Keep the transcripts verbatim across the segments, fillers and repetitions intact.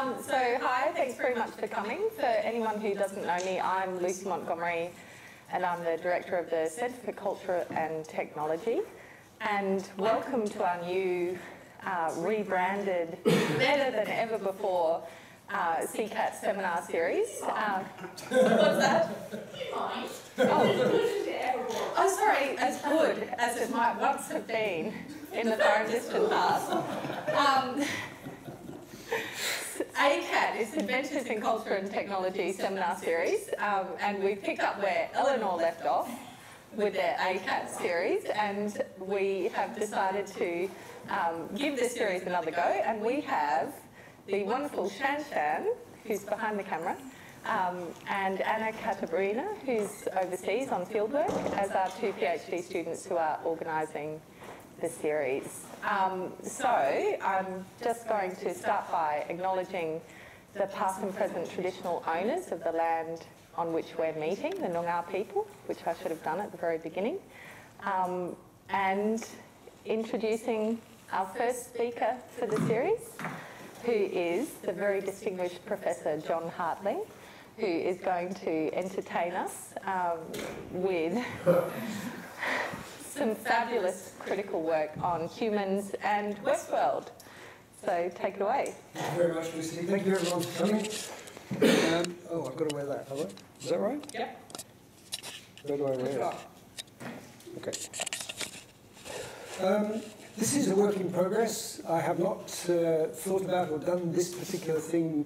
Um, so hi, thanks very much for coming. So anyone who doesn't know me, I'm Lucy Montgomery, and I'm the Director of the Centre for Culture and Technology. And welcome to our new uh, rebranded, better than ever before, Uh, C CAT seminar series. Uh, what's that? Oh. Oh, sorry, as good as it might once have been in the far and distant past. Um, A CAT is Adventures in Culture and Technology seminar series, um, and we pick up where Eleanor left off with their A CAT series, and we have decided to um, give this series another go, and we have the wonderful Shan Shan, who's behind the camera, um, and Anna Katabrina, who's overseas on fieldwork, as our two PhD students who are organising the series. Um, so I'm just going to start by acknowledging the past and present traditional owners of the land on which we're meeting, the Noongar people, which I should have done at the very beginning, um, and introducing our first speaker for the series, who is the very distinguished Professor John Hartley, who is going to entertain us um, with some fabulous critical work on Humans and Westworld. So take it away. Thank you very much, Lucy. Thank you, everyone, for coming. Um, oh, I've got to wear that, have I? Is that right? Yep. Where do I wear it? Okay. Um, This is a work in progress. I have not uh, thought about or done this particular thing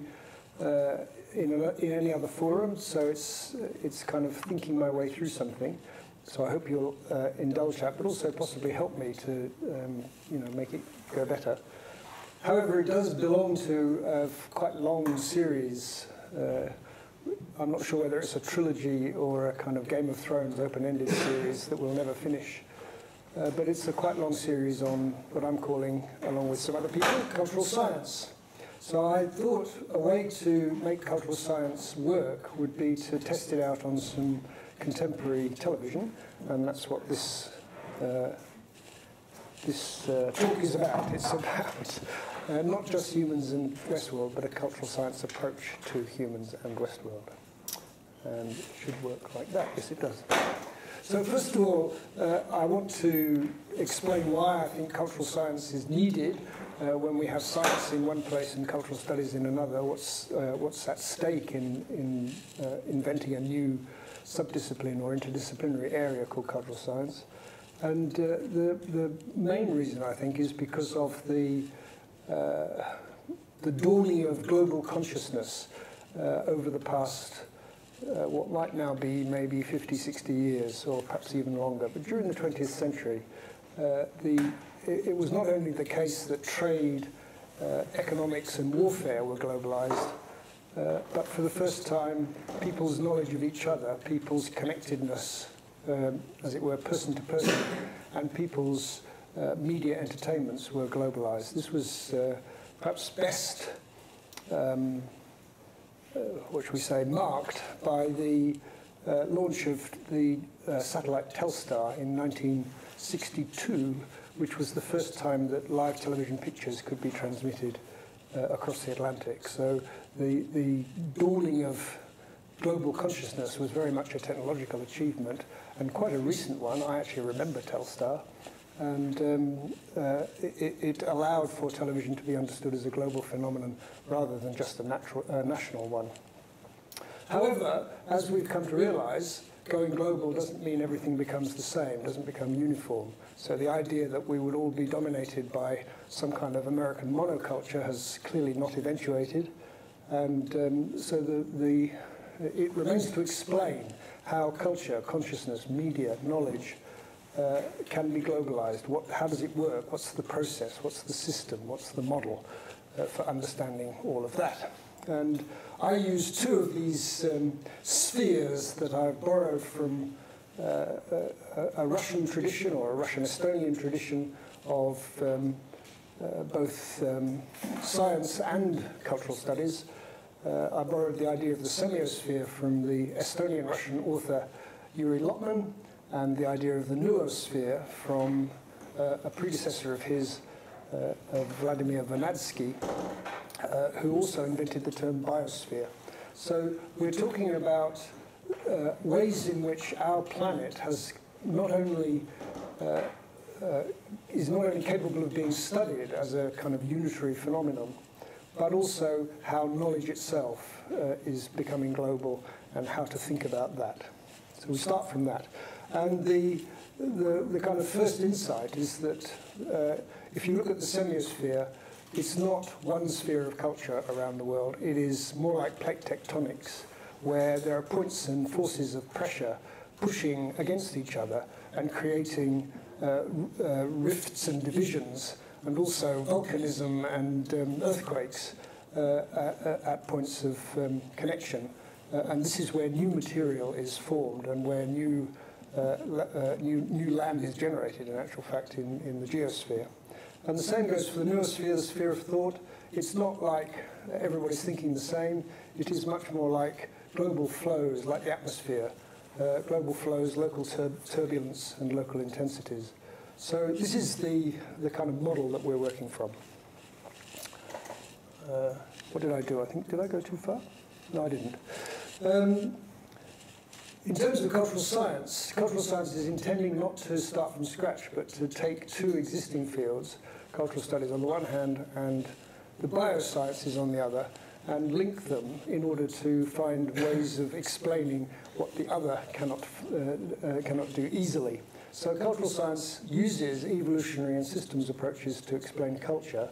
uh, in, a, in any other forum, so it's, it's kind of thinking my way through something. So I hope you'll uh, indulge that, but also possibly help me to um, you know, make it go better. However, it does belong to a quite long series. Uh, I'm not sure whether it's a trilogy or a kind of Game of Thrones open-ended series that we'll never finish. Uh, but it's a quite long series on what I'm calling, along with some other people, cultural science. So I thought a way to make cultural science work would be to test it out on some contemporary television, and that's what this uh, this uh, talk is about. It's about uh, not just Humans and Westworld, but a cultural science approach to Humans and Westworld. And it should work like that. Yes, it does. So first of all, uh, I want to explain why I think cultural science is needed uh, when we have science in one place and cultural studies in another. What's, uh, what's at stake in, in uh, inventing a new subdiscipline or interdisciplinary area called cultural science? And uh, the, the main reason, I think, is because of the, uh, the dawning of global consciousness uh, over the past Uh, what might now be maybe fifty, sixty years, or perhaps even longer. But during the twentieth century, uh, the, it, it was not only the case that trade, uh, economics and warfare were globalized, uh, but for the first time, people's knowledge of each other, people's connectedness, um, as it were, person to person, and people's uh, media entertainments were globalized. This was uh, perhaps best um, Uh, which we say marked by the uh, launch of the uh, satellite Telstar in nineteen sixty-two, which was the first time that live television pictures could be transmitted uh, across the Atlantic. So the, the dawning of global consciousness was very much a technological achievement, and quite a recent one. I actually remember Telstar, and um, uh, it, it allowed for television to be understood as a global phenomenon rather than just a natural, uh, national one. However, as we've come to realise, going global doesn't mean everything becomes the same, doesn't become uniform. So the idea that we would all be dominated by some kind of American monoculture has clearly not eventuated, and um, so the, the, it remains to explain how culture, consciousness, media, knowledge, Uh, can be globalized. What, how does it work? What's the process? What's the system? What's the model uh, for understanding all of that? And I use two of these um, spheres that I've borrowed from uh, a, a Russian tradition, or a Russian-Estonian tradition of um, uh, both um, science and cultural studies. Uh, I borrowed the idea of the semiosphere from the Estonian-Russian author Yuri Lotman, and the idea of the noosphere from uh, a predecessor of his, uh, of Vladimir Vernadsky, uh, who also invented the term biosphere. So we're talking about uh, ways in which our planet has not only uh, uh, is not only capable of being studied as a kind of unitary phenomenon, but also how knowledge itself uh, is becoming global and how to think about that. So we start from that. And the, the, the kind of first insight is that uh, if you look at the semiosphere, it's not one sphere of culture around the world. It is more like plate tectonics, where there are points and forces of pressure pushing against each other and creating uh, uh, rifts and divisions, and also volcanism and um, earthquakes uh, at, at points of um, connection. Uh, and this is where new material is formed and where new, uh, uh, new, new land is generated, in actual fact, in, in the geosphere. And the same goes for the noosphere, the sphere of thought. It's not like everybody's thinking the same. It is much more like global flows, like the atmosphere. Uh, global flows, local tur turbulence, and local intensities. So this is the, the kind of model that we're working from. Uh, what did I do? I think, did I go too far? No, I didn't. Um, in terms of cultural science, cultural science is intending not to start from scratch, but to take two existing fields, cultural studies on the one hand and the biosciences on the other, and link them in order to find ways of explaining what the other cannot, uh, uh, cannot do easily. So cultural science uses evolutionary and systems approaches to explain culture,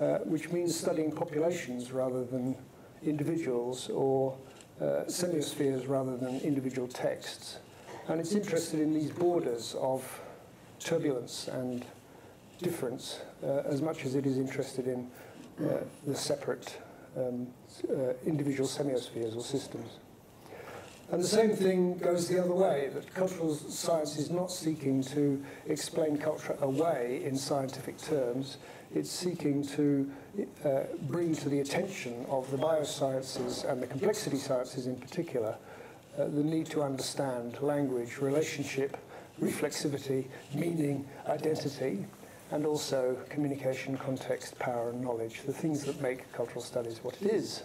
uh, which means studying populations rather than individuals, or uh, semiospheres rather than individual texts. And it's interested in these borders of turbulence and difference uh, as much as it is interested in uh, the separate um, uh, individual semiospheres or systems. And the same thing goes the other way, that cultural science is not seeking to explain culture away in scientific terms. It's seeking to uh, bring to the attention of the biosciences and the complexity sciences in particular uh, the need to understand language, relationship, reflexivity, meaning, identity, and also communication, context, power, and knowledge, the things that make cultural studies what it is.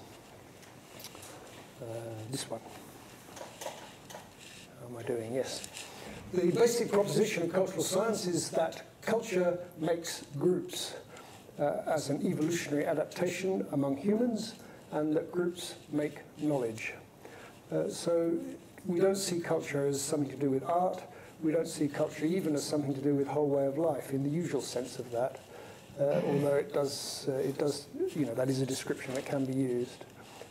Uh, this one. Am I doing? Yes. The basic proposition of cultural science is that culture makes groups uh, as an evolutionary adaptation among humans, and that groups make knowledge. Uh, so we don't see culture as something to do with art. We don't see culture even as something to do with whole way of life in the usual sense of that, uh, although it does, uh, it does, you know, that is a description that can be used.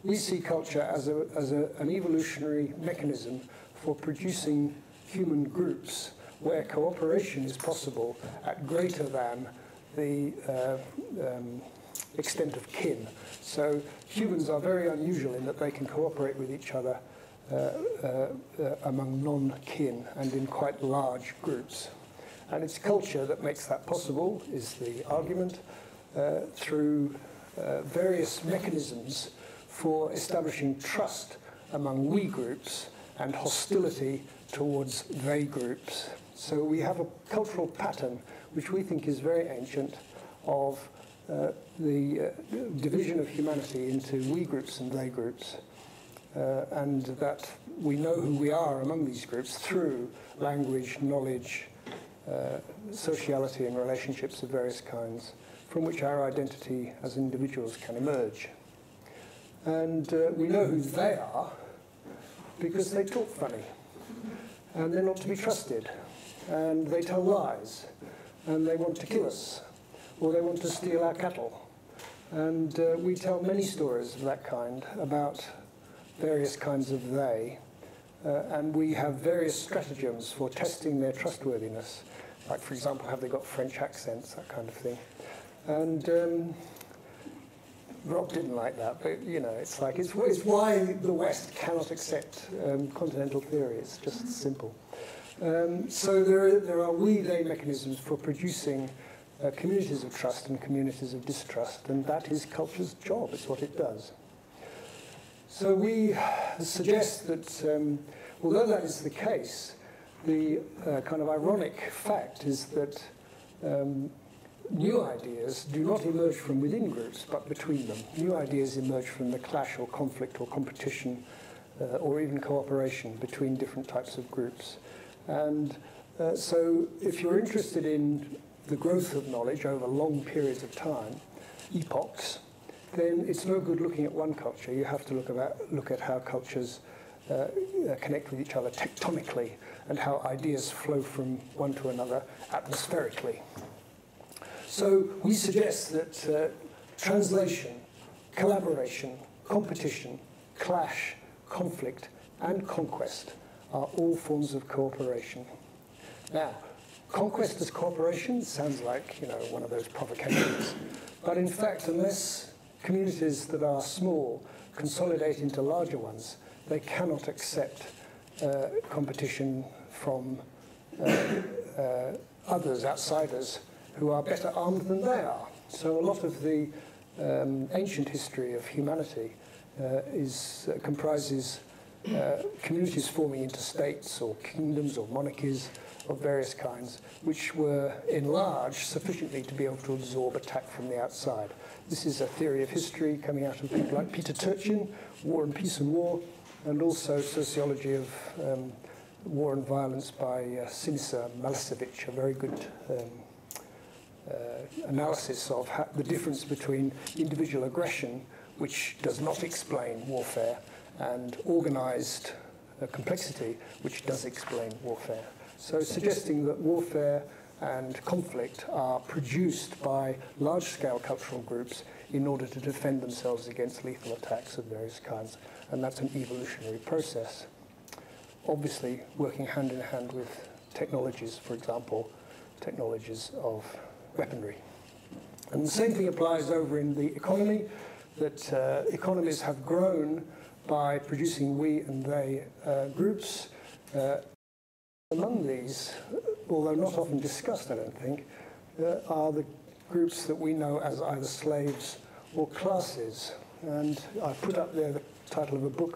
We see culture as, a, as a, an evolutionary mechanism for producing human groups where cooperation is possible at greater than the uh, um, extent of kin. So humans are very unusual in that they can cooperate with each other uh, uh, uh, among non-kin and in quite large groups. And it's culture that makes that possible, is the argument, uh, through uh, various mechanisms for establishing trust among we groups and hostility towards they groups. So we have a cultural pattern, which we think is very ancient, of uh, the uh, division of humanity into we groups and they groups, uh, and that we know who we are among these groups through language, knowledge, uh, sociality, and relationships of various kinds, from which our identity as individuals can emerge. And uh, we know who they are, because they talk funny, and they're not to be trusted, and they tell lies, and they want to kill us, or they want to steal our cattle. And uh, we tell many stories of that kind about various kinds of they, uh, and we have various stratagems for testing their trustworthiness, like, for example, have they got French accents, that kind of thing. And um, Rob didn't like that, but, you know, it's like, it's, it's why the West cannot accept um, continental theory. It's just simple. Um, so there are, there are we-they mechanisms for producing uh, communities of trust and communities of distrust, and that is culture's job. It's what it does. So we suggest that, um, although that is the case, the uh, kind of ironic fact is that um, New ideas do not emerge from within groups, but between them. New ideas emerge from the clash or conflict or competition uh, or even cooperation between different types of groups. And uh, so if you're interested in the growth of knowledge over long periods of time, epochs, then it's no good looking at one culture. You have to look, about, look at how cultures uh, connect with each other tectonically and how ideas flow from one to another atmospherically. So we suggest that uh, translation, collaboration, competition, clash, conflict, and conquest are all forms of cooperation. Now, conquest as cooperation sounds like, you know, one of those provocations. But in fact, unless communities that are small consolidate into larger ones, they cannot accept uh, competition from uh, uh, others, outsiders, who are better armed than they are. So a lot of the um, ancient history of humanity uh, is, uh, comprises uh, communities forming into states or kingdoms or monarchies of various kinds, which were enlarged sufficiently to be able to absorb attack from the outside. This is a theory of history coming out of people like Peter Turchin, War and Peace and War, and also sociology of um, war and violence by uh, Sinisa Malesevic, a very good um, Uh, analysis of how the difference between individual aggression, which does not explain warfare, and organized uh, complexity, which does explain warfare. So suggesting that warfare and conflict are produced by large-scale cultural groups in order to defend themselves against lethal attacks of various kinds, and that's an evolutionary process. Obviously, working hand-in-hand with technologies, for example, technologies of weaponry. And the same thing applies over in the economy, that uh, economies have grown by producing we and they uh, groups. Uh, among these, although not often discussed, I don't think, uh, are the groups that we know as either slaves or classes. And I put up there the title of a book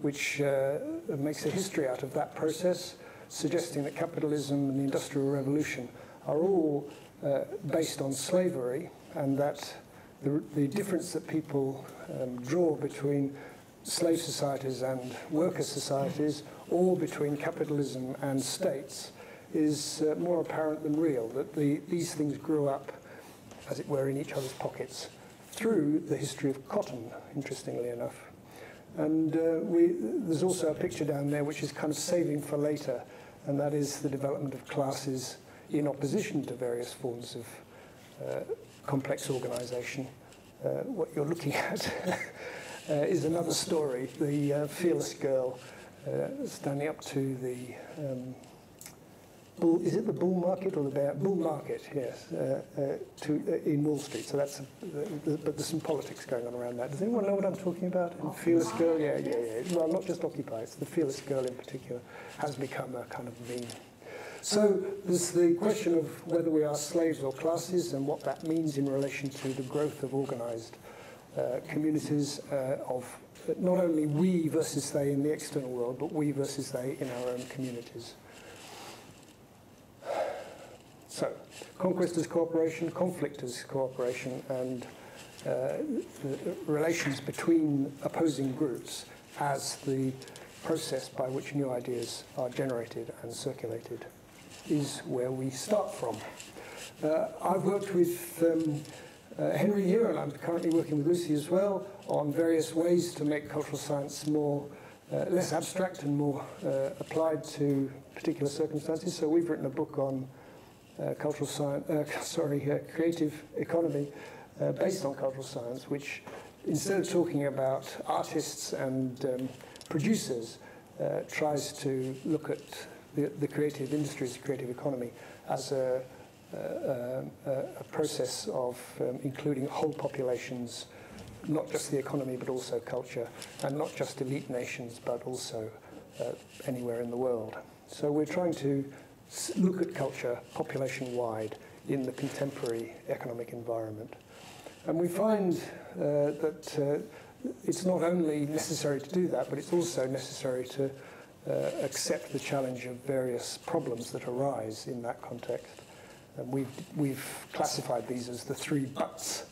which uh, makes a history out of that process, suggesting that capitalism and the Industrial Revolution are all Uh, based on slavery, and that the, the difference that people um, draw between slave societies and worker societies, or between capitalism and states, is uh, more apparent than real, that the, these things grew up, as it were, in each other's pockets through the history of cotton, interestingly enough. And uh, we, there's also a picture down there which is kind of saving for later, and that is the development of classes in opposition to various forms of uh, complex organisation. Uh, what you're looking at uh, is another story, the uh, fearless girl uh, standing up to the, um, bull, is it the bull market or the bear? Bull market, yes, uh, uh, to, uh, in Wall Street. So that's, a, uh, but there's some politics going on around that. Does anyone know what I'm talking about? And fearless girl, yeah, yeah, yeah. Well, not just Occupy, it's the fearless girl in particular has become a kind of meme. So there's the question of whether we are slaves or classes and what that means in relation to the growth of organised uh, communities uh, of not only we versus they in the external world, but we versus they in our own communities. So conquest as cooperation, conflict as cooperation, and uh, the relations between opposing groups as the process by which new ideas are generated and circulated is where we start from. Uh, I've worked with um, uh, Henry here, and I'm currently working with Lucy as well, on various ways to make cultural science more, uh, less abstract and more uh, applied to particular circumstances. So we've written a book on uh, cultural science, uh, sorry, uh, creative economy uh, based on cultural science, which instead of talking about artists and um, producers, uh, tries to look at The, the creative industries, the creative economy, as a, a, a, a process of um, including whole populations, not just the economy but also culture, and not just elite nations but also uh, anywhere in the world. So we're trying to look at culture population-wide in the contemporary economic environment. And we find uh, that uh, it's not only necessary to do that, but it's also necessary to Uh, accept the challenge of various problems that arise in that context. And we've, we've classified these as the three buts.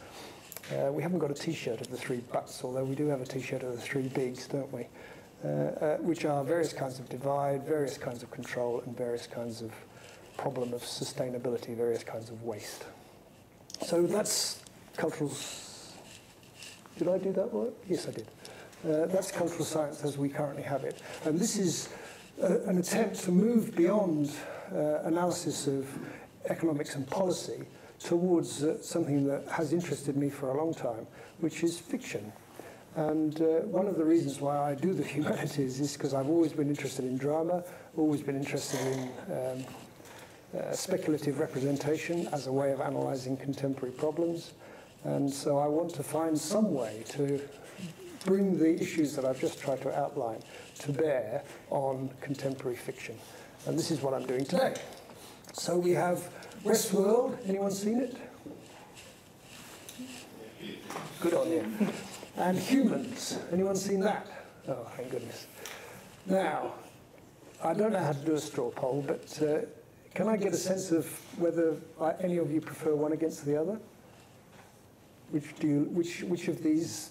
Uh, we haven't got a T-shirt of the three buts, although we do have a T-shirt of the three bigs, don't we? Uh, uh, which are various kinds of divide, various kinds of control, and various kinds of problem of sustainability, various kinds of waste. So that's cultural... Did I do that right? Yes, I did. Uh, that's cultural science as we currently have it. And this is a, an attempt to move beyond uh, analysis of economics and policy towards uh, something that has interested me for a long time, which is fiction. And uh, one of the reasons why I do the humanities is because I've always been interested in drama, always been interested in um, uh, speculative representation as a way of analysing contemporary problems. And so I want to find some way to bring the issues that I've just tried to outline to bear on contemporary fiction. And this is what I'm doing today. So we have Westworld. Anyone seen it? Good on you. And Humans. Anyone seen that? Oh, thank goodness. Now, I don't know how to do a straw poll, but uh, can I get a sense of whether I, any of you prefer one against the other? Which do you, which which of these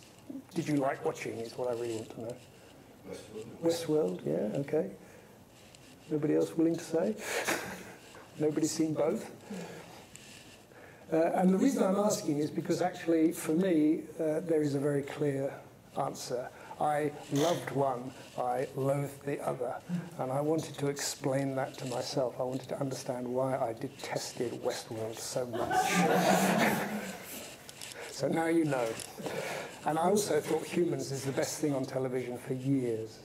did you like watching? Is what I really want to know. Westworld. Westworld. Yeah. Okay. Nobody else willing to say? Nobody's seen both. Uh, and the reason I'm asking is because actually, for me, uh, there is a very clear answer. I loved one, I loathed the other. And I wanted to explain that to myself. I wanted to understand why I detested Westworld so much. So now you know. And I also thought Humans is the best thing on television for years.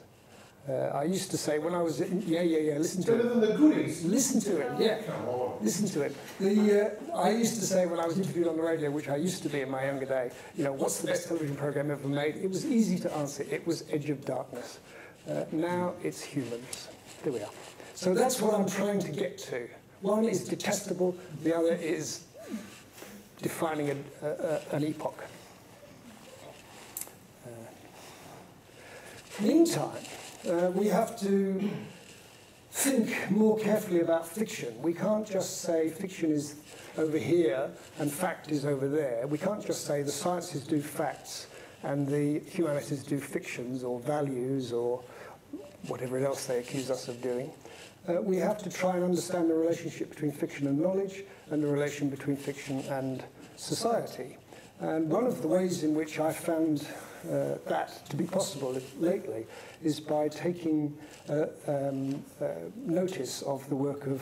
Uh, I used to say when I was in, yeah yeah yeah listen to Better it. Than the Goonies. Listen to it, yeah. Oh. Listen to it. The uh, I used to say when I was interviewed on the radio, which I used to be in my younger day, you know, what's the best television program ever made? It was easy to answer. It was Edge of Darkness. Uh, now it's Humans. There we are. So that's what I'm trying to get to. One is detestable. The other is defining a, a, a, an epoch. Uh, meantime. Uh, we have to think more carefully about fiction. We can't just say fiction is over here and fact is over there. We can't just say the sciences do facts and the humanities do fictions or values or whatever else they accuse us of doing. Uh, we have to try and understand the relationship between fiction and knowledge and the relation between fiction and society. And one of the ways in which I found Uh, that to be possible lately is by taking uh, um, uh, notice of the work of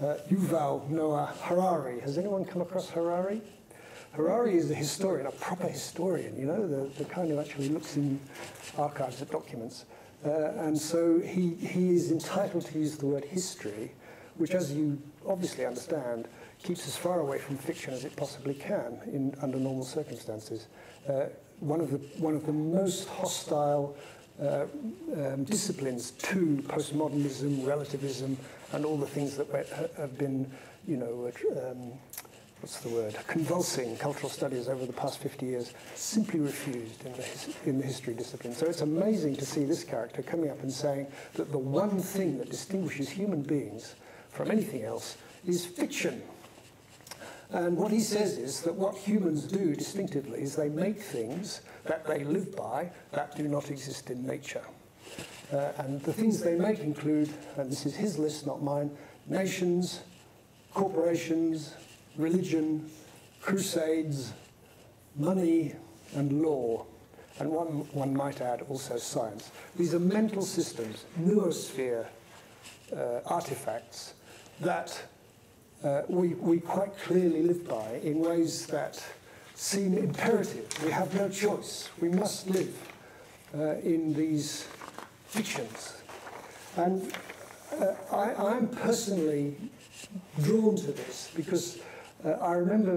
uh, Yuval Noah Harari. Has anyone come across Harari? Harari is a historian, a proper historian, you know, the, the kind who actually looks in archives at documents. Uh, and so he, he is entitled to use the word history, which, as you obviously understand, keeps as far away from fiction as it possibly can in, under normal circumstances. Uh, One of the one of the most hostile uh, um, disciplines to postmodernism, relativism, and all the things that went, have been, you know, um, what's the word, convulsing cultural studies over the past fifty years, simply refused in the, his, in the history discipline. So it's amazing to see this character coming up and saying that the one thing that distinguishes human beings from anything else is fiction. And what he says is that what humans do distinctively is they make things that they live by that do not exist in nature. Uh, and the things they make include, and this is his list, not mine, nations, corporations, religion, crusades, money, and law. And one, one might add also science. These are mental systems, noosphere uh, artifacts that Uh, we, we quite clearly live by in ways that seem imperative. We have no choice. We must live uh, in these fictions. And uh, I, I'm personally drawn to this because uh, I remember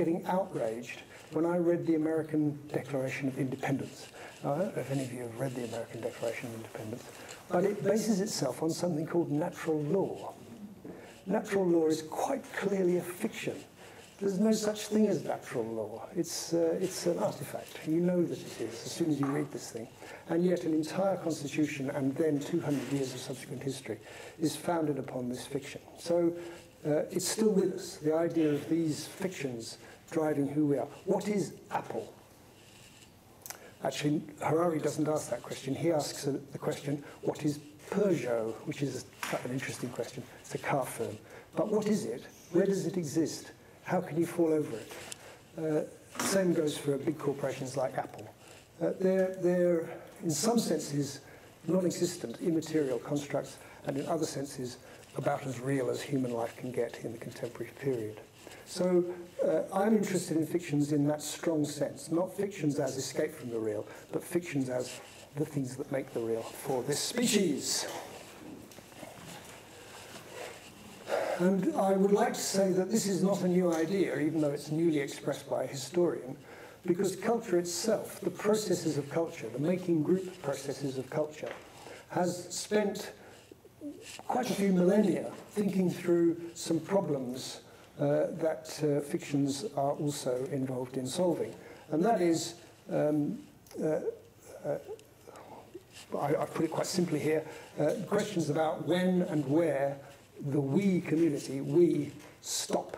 getting outraged when I read the American Declaration of Independence. Now, I don't know if any of you have read the American Declaration of Independence, but it bases itself on something called natural law. Natural law is quite clearly a fiction. There's no such thing as natural law. It's, uh, it's an artifact. You know that it is as soon as you read this thing. And yet an entire constitution and then two hundred years of subsequent history is founded upon this fiction. So uh, it's still with us, the idea of these fictions driving who we are. What is Apple? Actually, Harari doesn't ask that question. He asks the question, what is Peugeot? Which is an interesting question. It's a car firm. But what is it? Where does it exist? How can you fall over it? Uh, same goes for big corporations like Apple. Uh, they're, they're, in some senses, non-existent, immaterial constructs, and in other senses, about as real as human life can get in the contemporary period. So uh, I'm interested in fictions in that strong sense, not fictions as escape from the real, but fictions as the things that make the real for this species. And I would like to say that this is not a new idea, even though it's newly expressed by a historian, because culture itself, the processes of culture, the making group processes of culture, has spent quite a few millennia thinking through some problems Uh, that uh, fictions are also involved in solving. And that is, um, uh, uh, I, I put it quite simply here, uh, questions about when and where the we community, we, stop.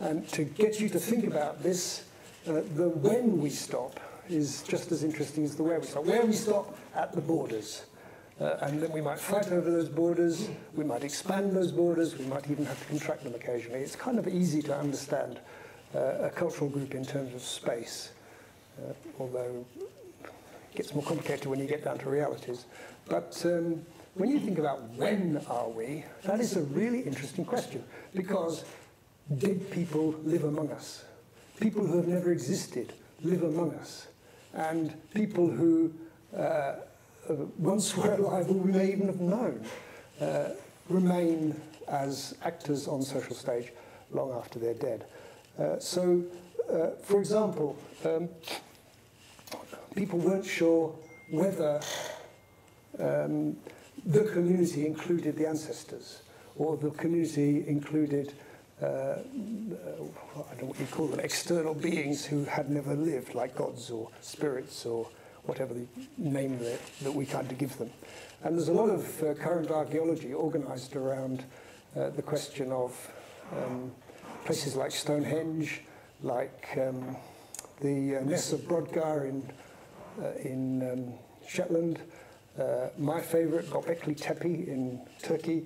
And to get you to think about this, uh, the when we stop is just as interesting as the where we stop. Where we stop at the borders. Uh, and then we might fight over those borders, we might expand those borders, we might even have to contract them occasionally. It's kind of easy to understand uh, a cultural group in terms of space, uh, although it gets more complicated when you get down to realities. But um, when you think about when are we, that is a really interesting question, because dead people live among us. People who have never existed live among us. And people who... Uh, Uh, once we're alive, or we may even have known, uh, remain as actors on the social stage long after they're dead. Uh, so, uh, for example, um, people weren't sure whether um, the community included the ancestors, or the community included, uh, uh, I don't know what you call them, external beings who had never lived, like gods or spirits or whatever the name that, that we kind of give them. And there's a lot of uh, current archaeology organized around uh, the question of um, places like Stonehenge, like um, the uh, Ness of Brodgar in, uh, in um, Shetland, uh, my favorite, Göbekli Tepe in Turkey,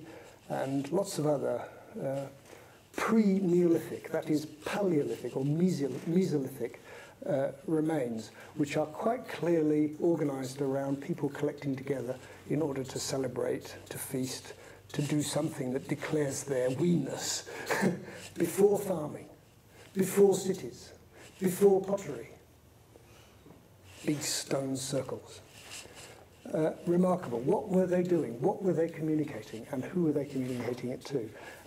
and lots of other uh, pre-Neolithic, that is Paleolithic or Mesolithic, Uh, remains, which are quite clearly organized around people collecting together in order to celebrate, to feast, to do something that declares their we-ness. Before farming, before cities, before pottery, big stone circles. Uh, remarkable. What were they doing? What were they communicating? And who were they communicating it to?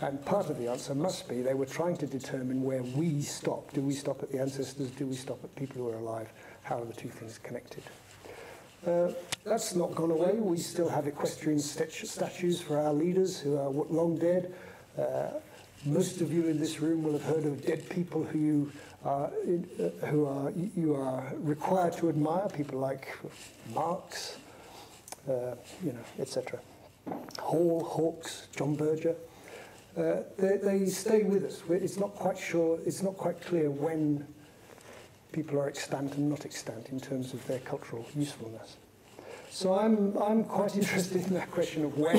And part of the answer must be they were trying to determine where we stop. Do we stop at the ancestors? Do we stop at people who are alive? How are the two things connected? Uh, that's not gone away. We still have equestrian statu statues for our leaders who are long dead. Uh, most of you in this room will have heard of dead people who you are, uh, who are, you are required to admire, people like Marx, Uh, you know, et cetera. Hall, Hawkes, John Berger, uh, they, they stay with us. It's not quite sure, it's not quite clear when people are extant and not extant in terms of their cultural usefulness. So I'm, I'm quite interested in that question of when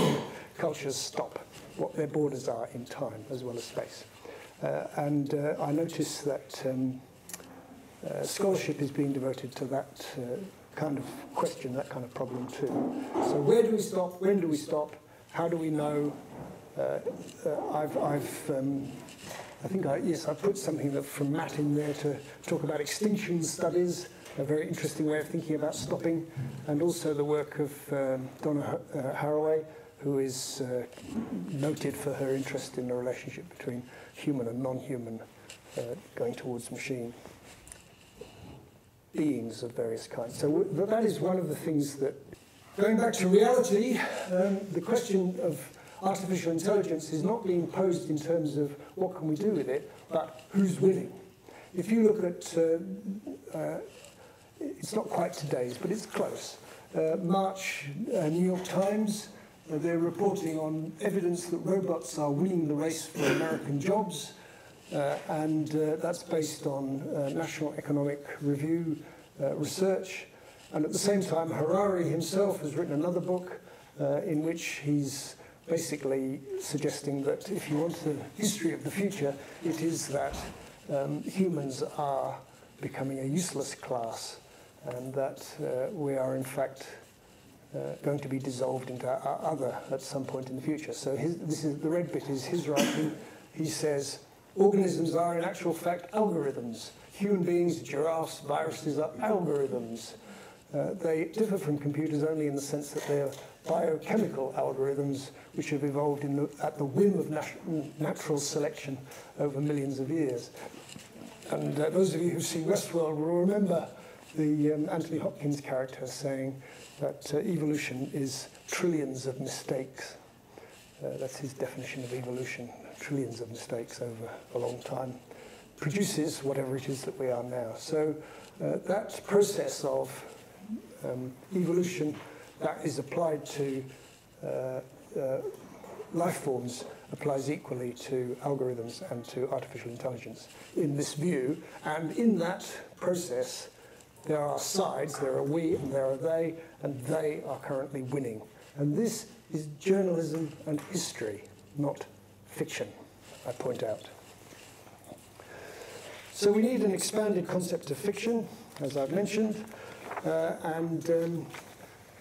cultures stop, what their borders are in time as well as space. Uh, and uh, I notice that um, uh, scholarship is being devoted to that uh, kind of question, that kind of problem too. So where do we stop? When do we stop? How do we know? Uh, uh, I've, I've um, I think, I, yes, I put something that from Matt in there to talk about extinction studies, a very interesting way of thinking about stopping, and also the work of um, Donna uh, Haraway, who is uh, noted for her interest in the relationship between human and non-human uh, going towards machine beings of various kinds. So that is one of the things that, going back to reality, um, the question of artificial intelligence is not being posed in terms of what can we do with it, but who's winning. If you look at, uh, uh, it's not quite today's, but it's close. Uh, March, uh, New York Times, Uh, they're reporting on evidence that robots are winning the race for American jobs, uh, and uh, that's based on uh, National Economic Review uh, research. And at the same time, Harari himself has written another book uh, in which he's basically suggesting that if you want the history of the future, it is that um, humans are becoming a useless class, and that uh, we are in fact Uh, going to be dissolved into our other at some point in the future. So his, this is, the red bit is his writing. He says, organisms are in actual fact algorithms. Human beings, giraffes, viruses are algorithms. Uh, they differ from computers only in the sense that they are biochemical algorithms which have evolved in the, at the whim of nat natural selection over millions of years. And uh, those of you who've seen Westworld will remember the um, Anthony Hopkins character saying that uh, evolution is trillions of mistakes. Uh, that's his definition of evolution, trillions of mistakes over a long time, produces whatever it is that we are now. So uh, that process of um, evolution that is applied to uh, uh, life forms applies equally to algorithms and to artificial intelligence in this view. And in that process, there are sides, there are we and there are they, and they are currently winning. And this is journalism and history, not fiction, I point out. So we need an expanded concept of fiction, as I've mentioned, uh, and um,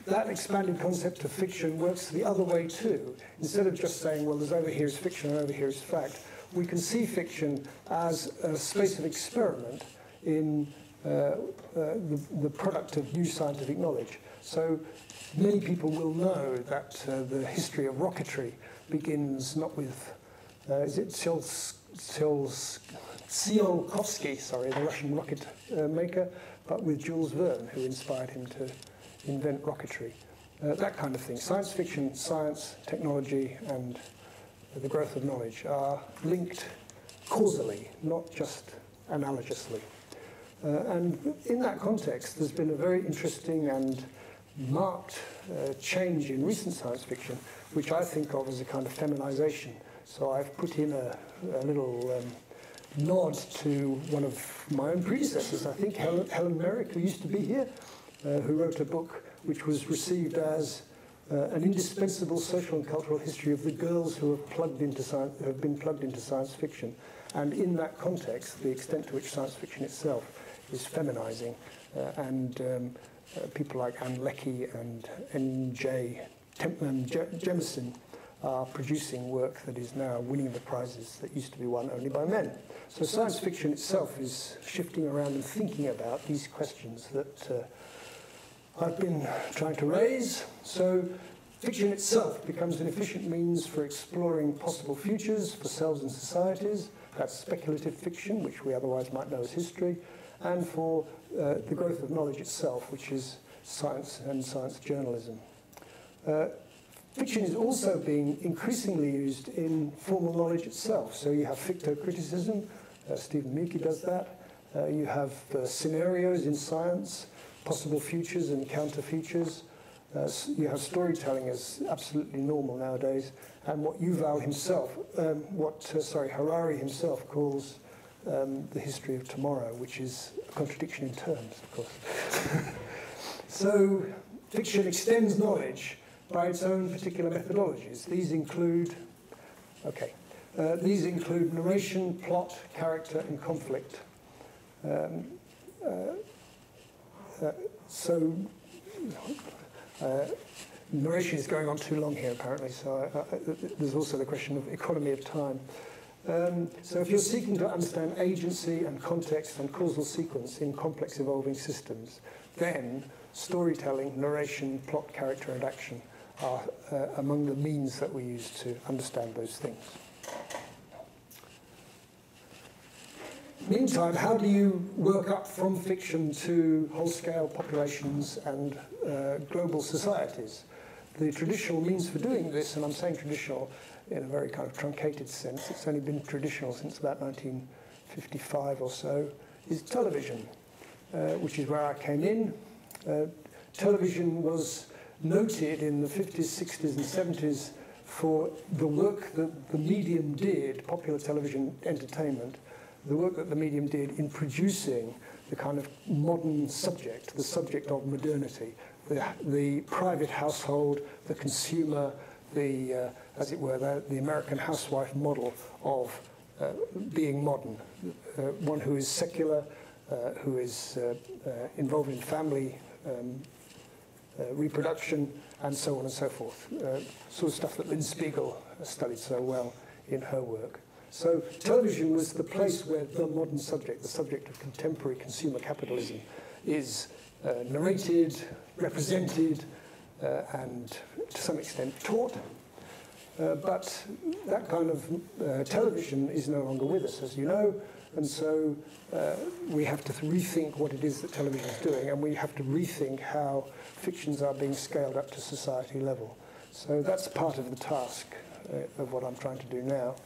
that expanded concept of fiction works the other way too. Instead of just saying, well, there's over here is fiction and over here is fact, we can see fiction as a space of experiment in Uh, uh, the, the product of new scientific knowledge. So many people will know that uh, the history of rocketry begins not with, uh, is it Tsiolkovsky, sorry, the Russian rocket uh, maker, but with Jules Verne, who inspired him to invent rocketry. Uh, that kind of thing. Science fiction, science, technology, and the growth of knowledge are linked causally, not just analogously. Uh, and in that context, there's been a very interesting and marked uh, change in recent science fiction, which I think of as a kind of feminization. So I've put in a, a little um, nod to one of my own predecessors, I think, Helen, Helen Merrick, who used to be here, uh, who wrote a book which was received as uh, an indispensable social and cultural history of the girls who have, plugged into science, have been plugged into science fiction. And in that context, the extent to which science fiction itself is feminizing, uh, and um, uh, people like Anne Leckie and N J Jemisin are producing work that is now winning the prizes that used to be won only by men. So science fiction itself is shifting around and thinking about these questions that uh, I've been trying to raise. So fiction itself becomes an efficient means for exploring possible futures for selves and societies. That's speculative fiction, which we otherwise might know as history, and for uh, the growth of knowledge itself, which is science and science journalism. Uh, fiction is also being increasingly used in formal knowledge itself. So you have ficto-criticism, uh, Stephen Meeke does that. Uh, you have uh, scenarios in science, possible futures and counter-futures. Uh, you have storytelling as absolutely normal nowadays, and what Yuval himself, um, what, uh, sorry, Harari himself calls Um, the history of tomorrow, which is a contradiction in terms, of course. So fiction extends knowledge by its own particular methodologies. These include, okay, uh, these include narration, plot, character, and conflict. Um, uh, uh, so uh, narration is going on too long here, apparently. So I, I, there's also the question of economy of time. Um, so if you're seeking to understand agency and context and causal sequence in complex evolving systems, then storytelling, narration, plot, character, and action are uh, among the means that we use to understand those things. Meantime, how do you work up from fiction to whole-scale populations and uh, global societies? The traditional means for doing this, and I'm saying traditional in a very kind of truncated sense, it's only been traditional since about nineteen fifty-five or so, is television, uh, which is where I came in. Uh, television was noted in the fifties, sixties, and seventies for the work that the medium did, popular television entertainment, the work that the medium did in producing the kind of modern subject, the subject of modernity, the, the private household, the consumer, the, uh, as it were, the, the American housewife model of uh, being modern, uh, one who is secular, uh, who is uh, uh, involved in family um, uh, reproduction, and so on and so forth, uh, sort of stuff that Lynn Spiegel studied so well in her work. So television was the place where the modern subject, the subject of contemporary consumer capitalism, is uh, narrated, represented, uh, and to some extent taught. Uh, but that kind of uh, television is no longer with us, as you know, and so uh, we have to rethink what it is that television is doing, and we have to rethink how fictions are being scaled up to society level. So that's part of the task uh, of what I'm trying to do now.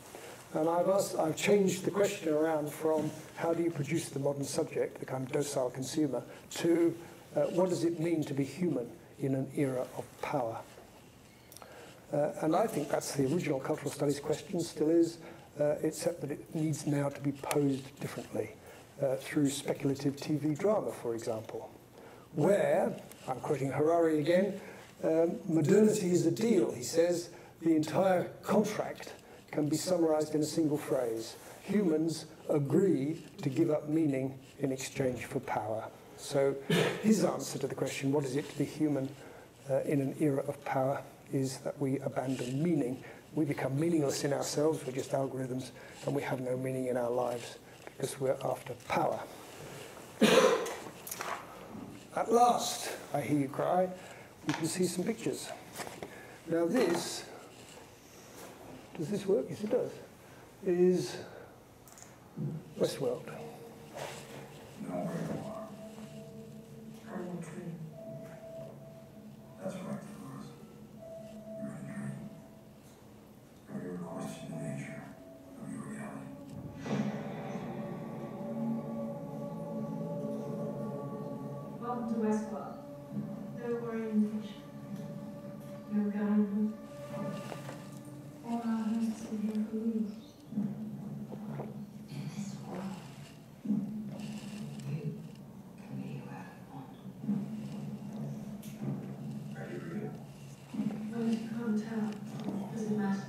And I've, asked, I've changed the question around from how do you produce the modern subject, the kind of docile consumer, to uh, what does it mean to be human in an era of power? Uh, and I think that's the original cultural studies question, still is, uh, except that it needs now to be posed differently uh, through speculative T V drama, for example, where, I'm quoting Harari again, um, modernity is a deal, he says, the entire contract can be summarized in a single phrase. Humans agree to give up meaning in exchange for power. So his answer to the question, what is it to be human uh, in an era of power, is that we abandon meaning. We become meaningless in ourselves, we're just algorithms, and we have no meaning in our lives because we're after power. At last, I hear you cry, you can see some pictures. Now this, does this work? Yes, it does. Is Westworld. No. That's right. To Westworld. No orientation, no guidance. All our hosts are here for you. In this world, you can be whoever you want. Are you real? Well, you can't tell. Does it matter?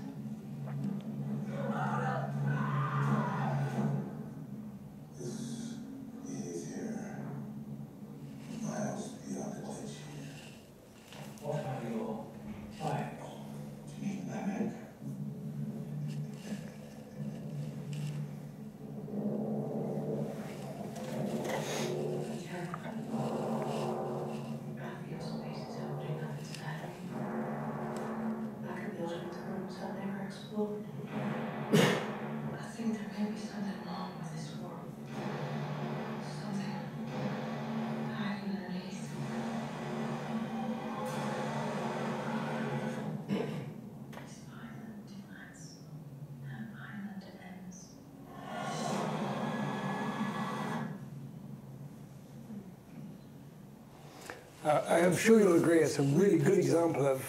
Uh, I am sure you'll agree it's a really good example of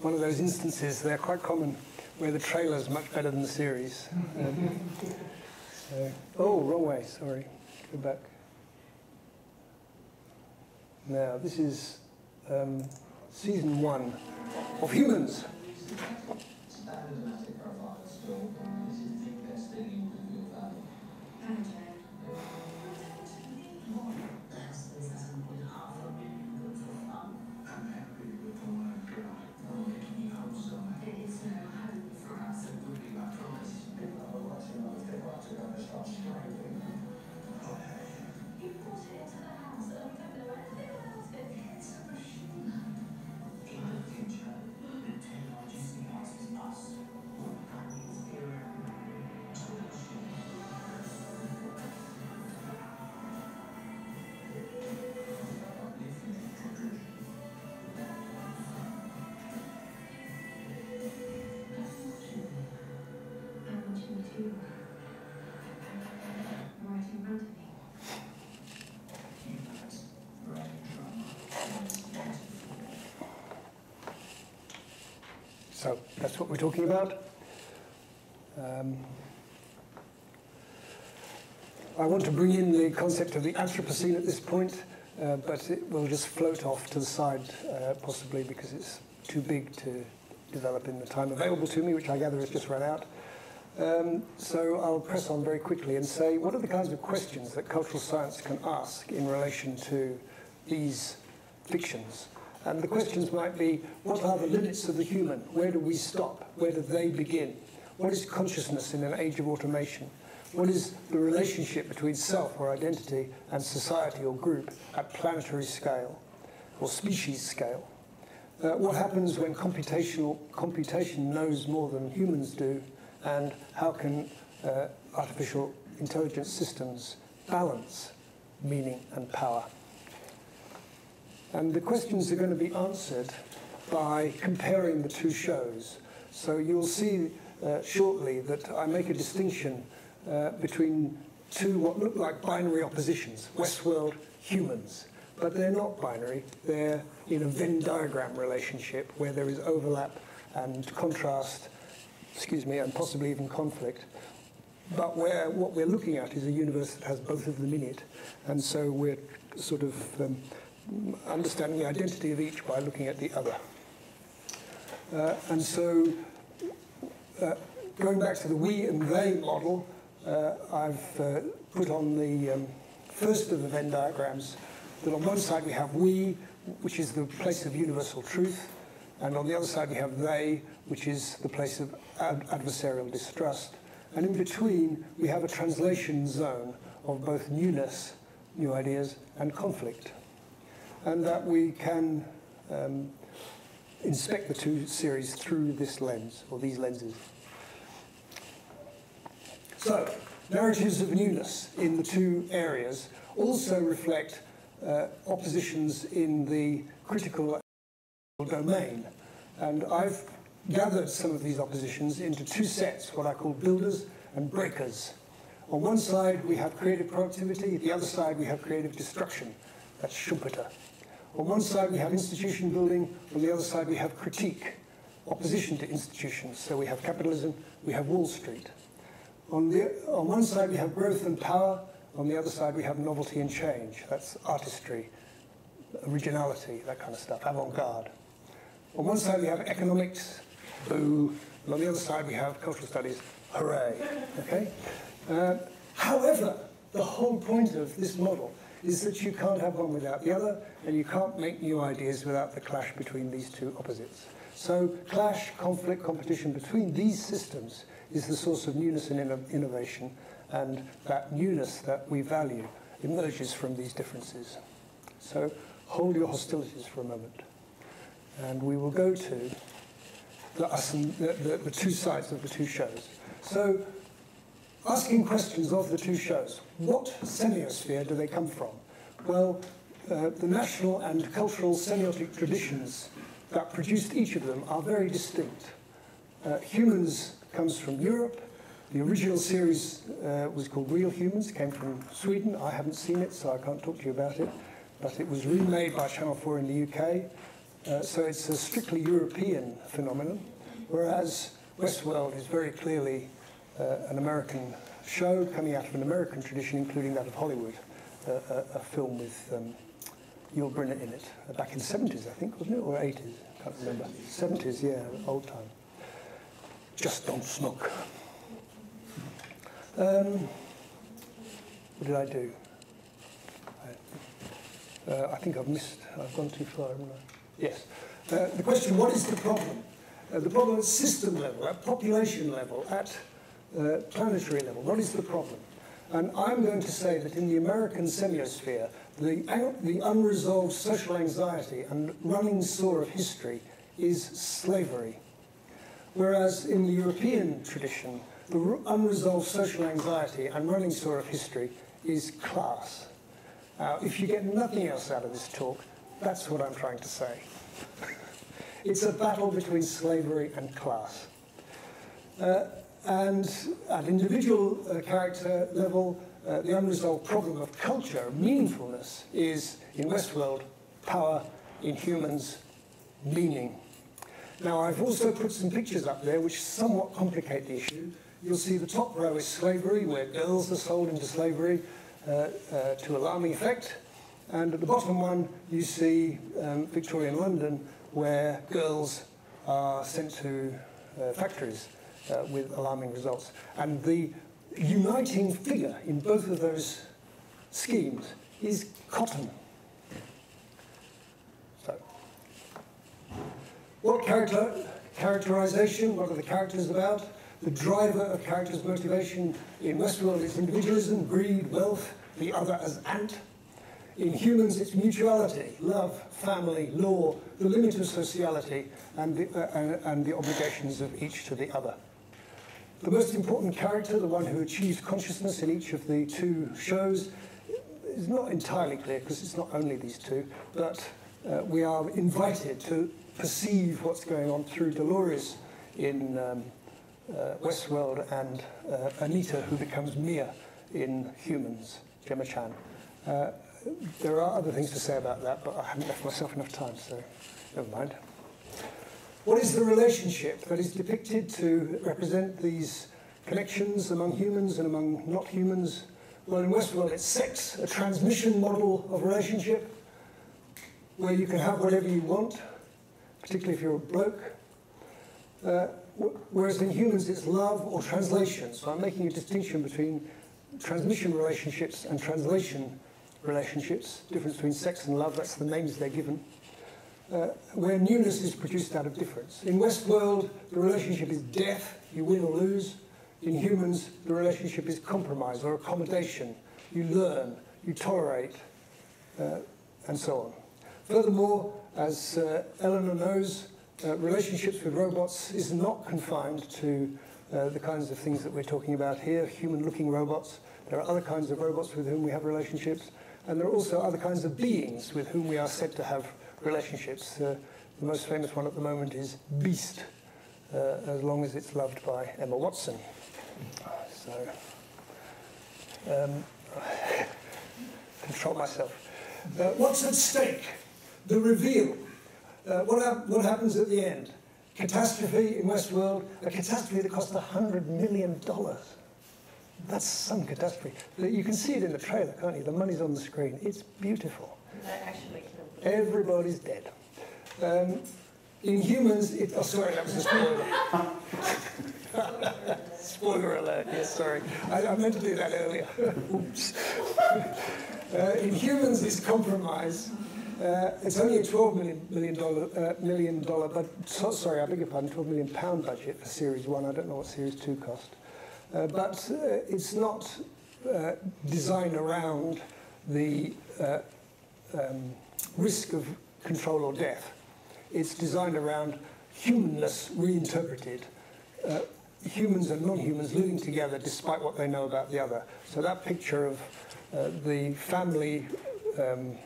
one of those instances, they're quite common, where the trailer is much better than the series. Um, so, oh, wrong way, sorry. Go back. Now, this is um, season one of Humans. So that's what we're talking about. Um, I want to bring in the concept of the Anthropocene at this point, uh, but it will just float off to the side, uh, possibly because it's too big to develop in the time available to me, which I gather has just run out. Um, so I'll press on very quickly and say, what are the kinds of questions that cultural science can ask in relation to these fictions? And the questions might be, what are the limits of the human? Where do we stop? Where do they begin? What is consciousness in an age of automation? What is the relationship between self or identity and society or group at planetary scale or species scale? Uh, what happens when computational computation knows more than humans do? And how can uh, artificial intelligence systems balance meaning and power? And the questions are going to be answered by comparing the two shows. So you'll see uh, shortly that I make a distinction uh, between two what look like binary oppositions, Westworld, Humans. But they're not binary. They're in a Venn diagram relationship where there is overlap and contrast, excuse me, and possibly even conflict, but where what we're looking at is a universe that has both of them in it. And so we're sort of um, understanding the identity of each by looking at the other. Uh, and so uh, going back to the we and they model, uh, I've uh, put on the um, first of the Venn diagrams that on one side we have we, which is the place of universal truth, and on the other side we have they, which is the place of ad adversarial distrust. And in between, we have a translation zone of both newness, new ideas, and conflict. And that we can um, inspect the two series through this lens, or these lenses. So, narratives of newness in the two areas also reflect uh, oppositions in the critical domain. And I've gathered some of these oppositions into two sets, what I call builders and breakers. On one side, we have creative productivity. The other side, we have creative destruction. That's Schumpeter. On one side, we have institution building. On the other side, we have critique, opposition to institutions. So we have capitalism, we have Wall Street. On, the, on one side, we have growth and power. On the other side, we have novelty and change. That's artistry, originality, that kind of stuff, avant-garde. On one side, we have economics, boo. And on the other side, we have cultural studies, hooray. Okay? Uh, however, the whole point of this model is that you can't have one without the other, and you can't make new ideas without the clash between these two opposites. So clash, conflict, competition between these systems is the source of newness and inno innovation, and that newness that we value emerges from these differences. So hold your hostilities for a moment. And we will go to the, us and the, the, the two sides of the two shows. So, asking questions of the two shows. What semiosphere do they come from? Well, uh, the national and cultural semiotic traditions that produced each of them are very distinct. Uh, Humans comes from Europe. The original series uh, was called Real Humans, came from Sweden. I haven't seen it, so I can't talk to you about it. But it was remade by Channel four in the U K. Uh, so it's a strictly European phenomenon, whereas Westworld is very clearly uh, an American show coming out of an American tradition, including that of Hollywood, uh, a, a film with um, Yul Brynner in it, uh, back in the seventies, I think, wasn't it, or eighties? I can't remember. seventies, yeah, old time. Just don't smoke. Um, what did I do? I, uh, I think I've missed, I've gone too far, haven't I? Yes. Uh, the question, what is the problem? Uh, the problem at system level, at population level, at uh, planetary level. What is the problem? And I'm going to say that in the American semiosphere, the, the unresolved social anxiety and running sore of history is slavery. Whereas in the European tradition, the unresolved social anxiety and running sore of history is class. Uh, if you get nothing else out of this talk, that's what I'm trying to say. It's a battle between slavery and class. Uh, and at individual uh, character level, uh, the unresolved problem of culture, meaningfulness, is in Westworld power, in Humans meaning. Now, I've also put some pictures up there which somewhat complicate the issue. You'll see the top row is slavery, where girls are sold into slavery uh, uh, to alarming effect. And at the bottom one, you see um, Victorian London, where girls are sent to uh, factories uh, with alarming results. And the uniting figure in both of those schemes is cotton. So, what character, characterization, what are the characters about? The driver of characters' motivation in Westworld is individualism, greed, wealth, the other as ant. In Humans, it's mutuality, love, family, law, the limit of sociality, and the, uh, and, and the obligations of each to the other. The most important character, the one who achieves consciousness in each of the two shows, is not entirely clear, because it's not only these two, but uh, we are invited to perceive what's going on through Dolores in um, uh, Westworld and uh, Anita, who becomes Mia in Humans, Gemma Chan. Uh, There are other things to say about that, but I haven't left myself enough time, so never mind. What is the relationship that is depicted to represent these connections among humans and among not humans? Well, in Westworld, it's sex, a transmission model of relationship where you can have whatever you want, particularly if you're a bloke. Uh, whereas in Humans, it's love or translation. So I'm making a distinction between transmission relationships and translation relationships, difference between sex and love, that's the names they're given, uh, where newness is produced out of difference. In Westworld, the relationship is death, you win or lose. In Humans, the relationship is compromise or accommodation. You learn, you tolerate, uh, and so on. Furthermore, as uh, Eleanor knows, uh, relationships with robots is not confined to uh, the kinds of things that we're talking about here, human-looking robots. There are other kinds of robots with whom we have relationships. And there are also other kinds of beings with whom we are said to have relationships. Uh, the most famous one at the moment is Beast, uh, as long as it's loved by Emma Watson. So, um, control myself. Uh, what's at stake? The reveal. Uh, what, hap what happens at the end? Catastrophe in Westworld, a catastrophe that cost one hundred million dollars. That's some catastrophe. You can see it in the trailer, can't you? The money's on the screen. It's beautiful. Actually, everybody's dead. Um, in Humans, it... Oh, sorry, that was a spoiler. Spoiler alert, yes, sorry. I, I meant to do that earlier. Oops. Uh, in Humans, it's compromise. Uh, it's only a twelve million dollars uh, million dollar, but so, sorry, I beg your pardon, twelve million pound budget for Series one. I don't know what Series two cost. Uh, but uh, it's not uh, designed around the uh, um, risk of control or death. It's designed around humanness reinterpreted. Uh, humans and non-humans living together despite what they know about the other. So that picture of uh, the family, um,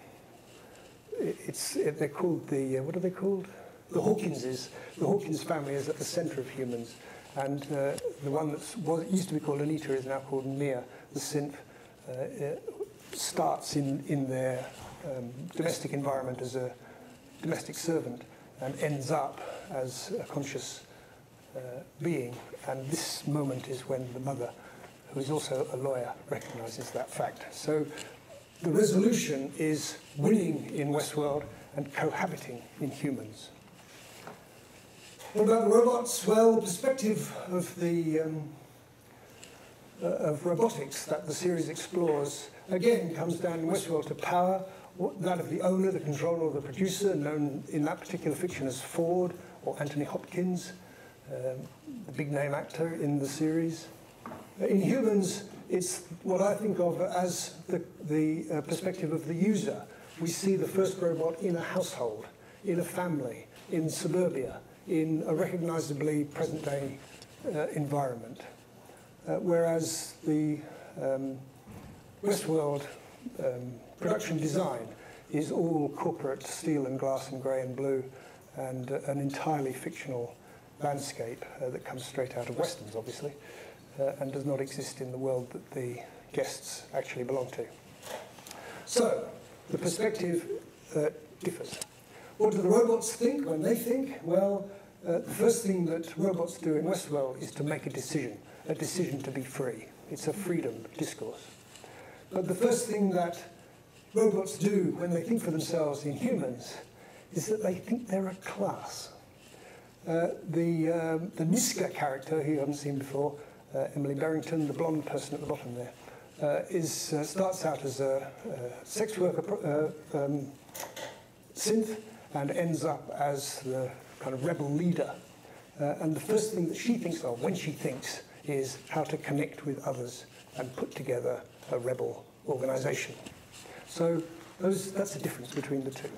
it's, it, they're called the, uh, what are they called? The Hawkinses. The Hawkins family is at the center of Humans. And uh, the one that was, used to be called Anita is now called Mia. The synth uh, starts in, in their um, domestic environment as a domestic servant and ends up as a conscious uh, being. And this moment is when the mother, who is also a lawyer, recognizes that fact. So the resolution is winning in Westworld and cohabiting in Humans. What about robots? Well, the perspective of the um, uh, of robotics that the series explores again comes down in Westworld to power, what, that of the owner, the controller, or the producer, known in that particular fiction as Ford or Anthony Hopkins, um, the big name actor in the series. In Humans, it's what I think of as the, the uh, perspective of the user. We see the first robot in a household, in a family, in suburbia, in a recognizably present-day uh, environment. Uh, whereas the um, Westworld um, production design is all corporate steel and glass and grey and blue and uh, an entirely fictional landscape uh, that comes straight out of Westerns, obviously, uh, and does not exist in the world that the guests actually belong to. So, the perspective uh, differs. What do the robots think when they think? Well, Uh, the first thing that robots do in Westworld is to make a decision, a decision to be free. It's a freedom discourse. But the first thing that robots do when they think for themselves in humans is that they think they're a class. Uh, the, um, the Niska character, who you haven't seen before, uh, Emily Barrington, the blonde person at the bottom there, uh, is, uh, starts out as a, a sex worker uh, um, synth and ends up as the kind of rebel leader. Uh, and the first thing that she thinks of when she thinks is how to connect with others and put together a rebel organization. So those, that's the difference between the two.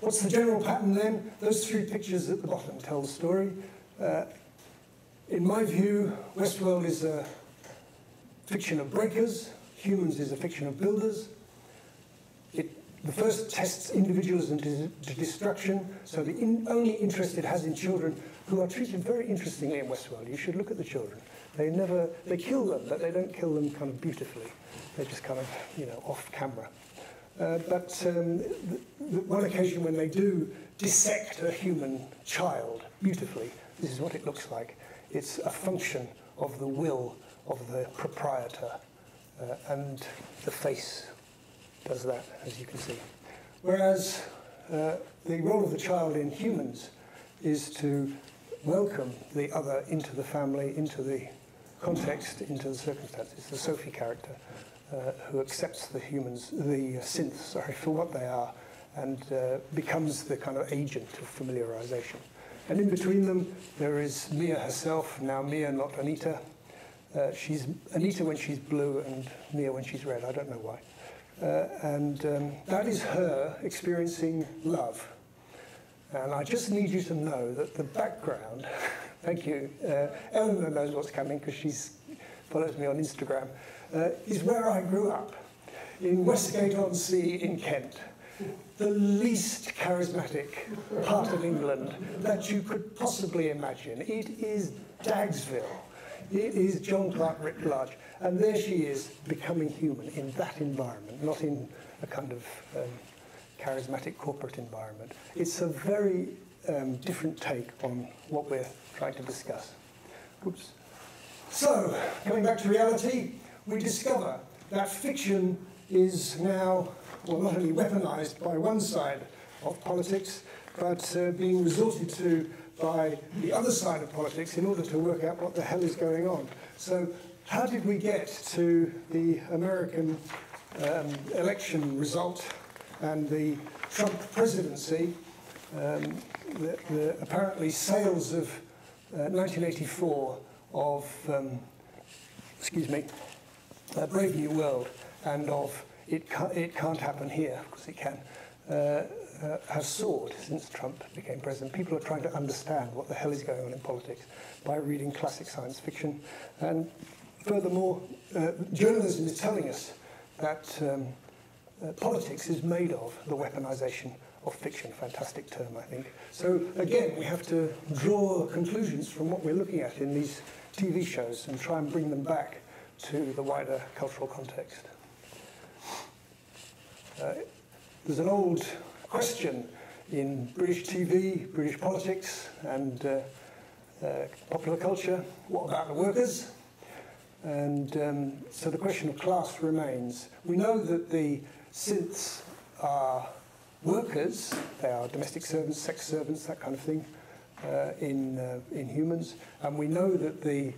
What's the general pattern then? Those three pictures at the bottom tell the story. Uh, in my view, Westworld is a fiction of breakers. Humans is a fiction of builders. It The first tests individualism to, to destruction, so the in, only interest it has in children, who are treated very interestingly in Westworld. You should look at the children. They never, they kill them, but they don't kill them kind of beautifully. They're just kind of, you know, off camera. Uh, but um, the, the one occasion when they do dissect a human child beautifully, this is what it looks like. It's a function of the will of the proprietor, uh, and the face does that, as you can see. Whereas uh, the role of the child in Humans is to welcome the other into the family, into the context, into the circumstances. The Sophie character uh, who accepts the humans, the uh, synths, sorry, for what they are, and uh, becomes the kind of agent of familiarization. And in between them, there is Mia herself, now Mia, not Anita. Uh, she's Anita when she's blue and Mia when she's red, I don't know why. Uh, and um, that is her experiencing love. And I just need you to know that the background, thank you, uh, Eleanor knows what's coming because she follows me on Instagram, uh, is where I grew up, in Westgate-on-Sea in Kent. The least charismatic part of England that you could possibly imagine. It is Dagsville. It is John Clark writ large, and there she is becoming human in that environment, not in a kind of um, charismatic corporate environment. It's a very um, different take on what we're trying to discuss. Oops. So, coming back to reality, we discover that fiction is now, well, not only weaponized by one side of politics, but uh, being resorted to by the other side of politics in order to work out what the hell is going on. So how did we get to the American um, election result and the Trump presidency, um, the, the apparently sales of uh, nineteen eighty-four of, um, excuse me, uh, Brave New World, and of It, Ca It Can't Happen Here, of course it can, uh, Uh, has soared since Trump became president. People are trying to understand what the hell is going on in politics by reading classic science fiction. And furthermore, uh, journalism is telling us that um, uh, politics is made of the weaponization of fiction. Fantastic term, I think. So again, we have to draw conclusions from what we're looking at in these T V shows and try and bring them back to the wider cultural context. Uh, there's an old question in British T V, British politics, and uh, uh, popular culture: what about the workers? And um, so the question of class remains. We know that the synths are workers; they are domestic servants, sex servants, that kind of thing, uh, in uh, in Humans. And we know that the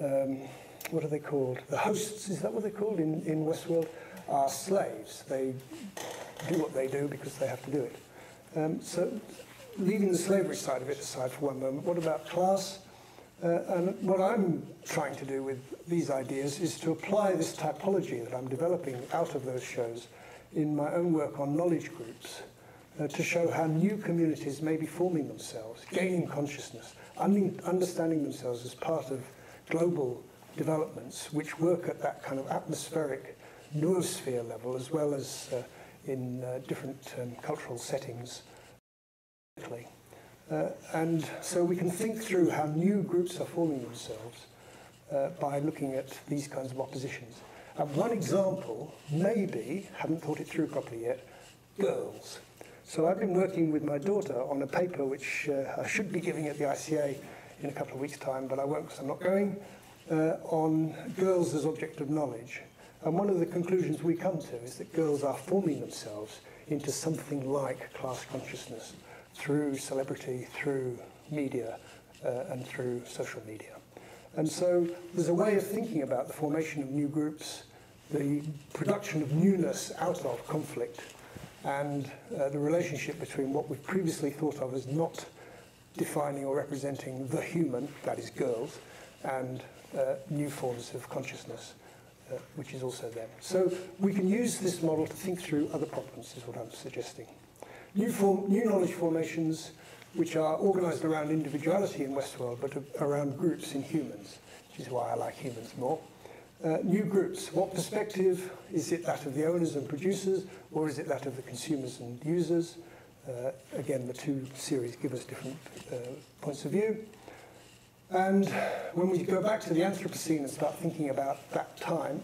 um, what are they called? The hosts, is that what they're called in in Westworld? Are slaves. They do what they do because they have to do it. Um, so leaving the slavery side of it aside for one moment, what about class? Uh, and what I'm trying to do with these ideas is to apply this typology that I'm developing out of those shows in my own work on knowledge groups, uh, to show how new communities may be forming themselves, gaining consciousness, un understanding themselves as part of global developments which work at that kind of atmospheric noosphere level, as well as uh, in uh, different um, cultural settings. Uh, and so we can think through how new groups are forming themselves uh, by looking at these kinds of oppositions. And one example, maybe, haven't thought it through properly yet, girls. So I've been working with my daughter on a paper which uh, I should be giving at the I C A in a couple of weeks' time, but I won't because I'm not going, uh, on girls as object of knowledge. And one of the conclusions we come to is that girls are forming themselves into something like class consciousness through celebrity, through media, uh, and through social media. And so there's a way of thinking about the formation of new groups, the production of newness out of conflict, and uh, the relationship between what we've previously thought of as not defining or representing the human, that is girls, and uh, new forms of consciousness, uh, which is also them. So we can use this model to think through other problems, is what I'm suggesting. New, form, new knowledge formations, which are organized around individuality in Westworld, but around groups in humans, which is why I like humans more. Uh, new groups, what perspective? Is it that of the owners and producers, or is it that of the consumers and users? Uh, again, the two series give us different uh, points of view. And when we go back to the Anthropocene and start thinking about that time,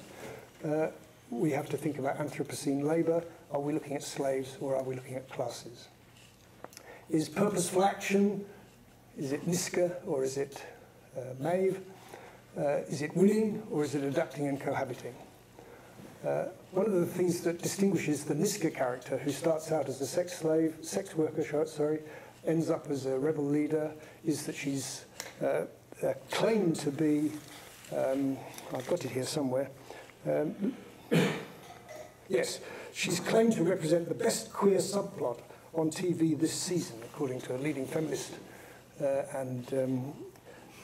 uh, we have to think about Anthropocene labor. Are we looking at slaves, or are we looking at classes? Is purposeful action, is it Niska, or is it uh, Maeve? Uh, is it winning, or is it adapting and cohabiting? Uh, one of the things that distinguishes the Niska character, who starts out as a sex slave, sex worker, sorry, ends up as a rebel leader, is that she's uh, uh, claimed to be, um, I've got it here somewhere, um, yes, she's claimed to represent the best queer subplot on T V this season, according to a leading feminist uh, and um,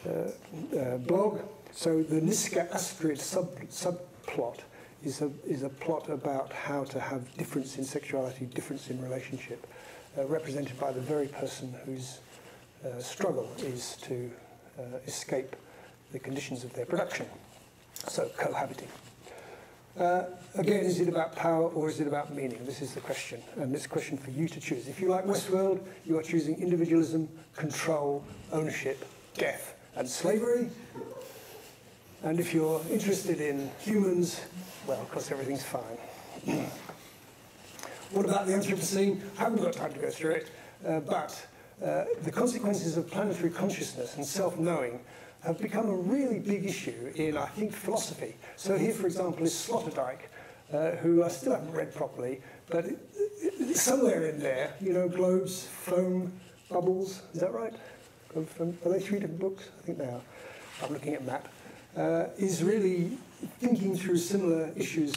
uh, uh, blog. So the Niska Astrid sub subplot is a, is a plot about how to have difference in sexuality, difference in relationship, uh, represented by the very person whose uh, struggle is to uh, escape the conditions of their production. So cohabiting. Uh, again, is it about power, or is it about meaning? This is the question, and it's a question for you to choose. If you like Westworld, you are choosing individualism, control, ownership, death, and slavery. And if you're interested in humans, well, of course, everything's fine. What about the Anthropocene? I haven't got time to go through it, uh, but uh, the consequences of planetary consciousness and self-knowing have become a really big issue in, I think, philosophy. So here, for example, is Sloterdijk, uh, who I still haven't read properly, but it, it, somewhere in there, you know, globes, foam, bubbles, is that right? Are they three different books? I think they are. I'm looking at Matt. Uh, is really thinking through similar issues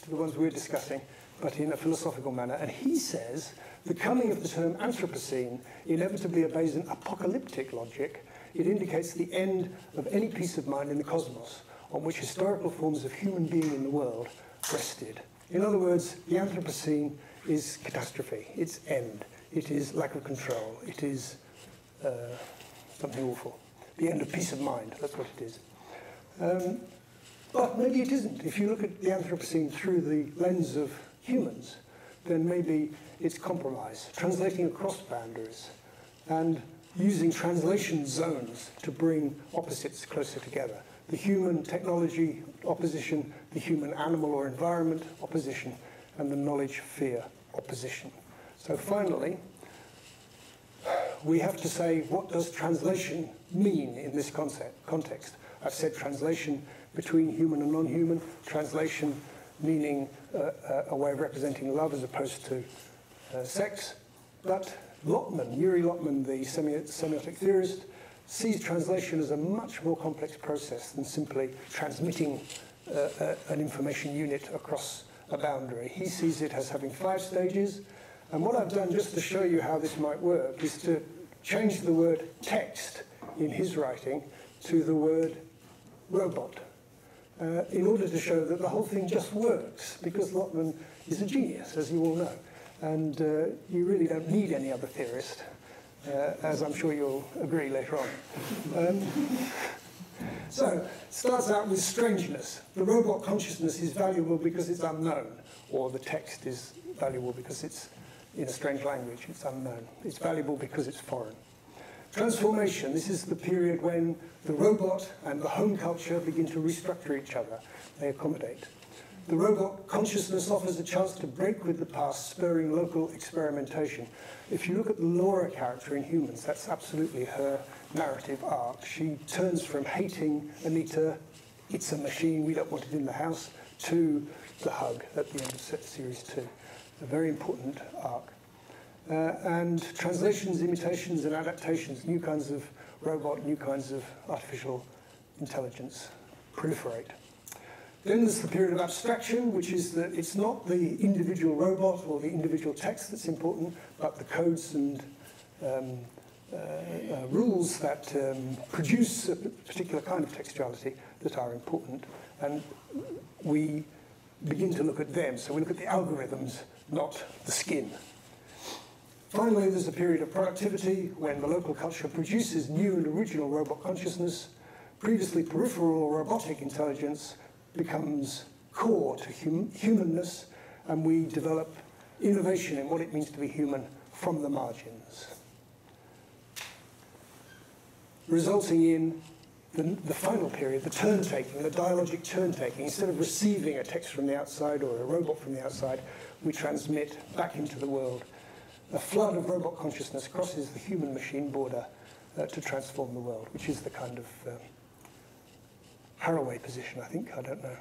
to the ones we're discussing, but in a philosophical manner. And he says the coming of the term Anthropocene inevitably obeys an apocalyptic logic. It indicates the end of any peace of mind in the cosmos on which historical forms of human being in the world rested. In other words, the Anthropocene is catastrophe, it's end, it is lack of control, it is uh, something awful. The end of peace of mind, that's what it is. Um, but maybe it isn't. If you look at the Anthropocene through the lens of humans, then maybe it's compromise, translating across boundaries, and using translation zones to bring opposites closer together. The human technology opposition, the human animal or environment opposition, and the knowledge fear opposition. So finally, we have to say, what does translation mean in this concept, context? I've said translation between human and non-human, translation meaning uh, a way of representing love as opposed to uh, sex, but Lotman, Yuri Lotman, the semiotic theorist, sees translation as a much more complex process than simply transmitting uh, uh, an information unit across a boundary. He sees it as having five stages. And what I've done just to show you how this might work is to change the word text in his writing to the word robot, uh, in order to show that the whole thing just works, because Lotman is a genius, as you all know. And uh, you really don't need any other theorist, uh, as I'm sure you'll agree later on. Um, so, starts out with strangeness. The robot consciousness is valuable because it's unknown, or the text is valuable because it's in a strange language, it's unknown. It's valuable because it's foreign. Transformation, this is the period when the robot and the home culture begin to restructure each other. They accommodate. the robot consciousness offers a chance to break with the past, spurring local experimentation. If you look at the Laura character in Humans, that's absolutely her narrative arc. She turns from hating Anita, it's a machine, we don't want it in the house, to the hug at the end of series two. A very important arc. Uh, and translations, imitations, and adaptations, new kinds of robot, new kinds of artificial intelligence proliferate. Then there's the period of abstraction, which is that it's not the individual robot or the individual text that's important, but the codes and um, uh, uh, rules that um, produce a particular kind of textuality that are important. And we begin to look at them. So we look at the algorithms, not the skin. Finally, there's a period of productivity when the local culture produces new and original robot consciousness. Previously peripheral or robotic intelligence becomes core to hum humanness, and we develop innovation in what it means to be human from the margins, resulting in the, the final period, the turn-taking, the dialogic turn-taking. Instead of receiving a text from the outside or a robot from the outside, we transmit back into the world. A flood of robot consciousness crosses the human-machine border uh, to transform the world, which is the kind of uh, Haraway position, I think. I don't know.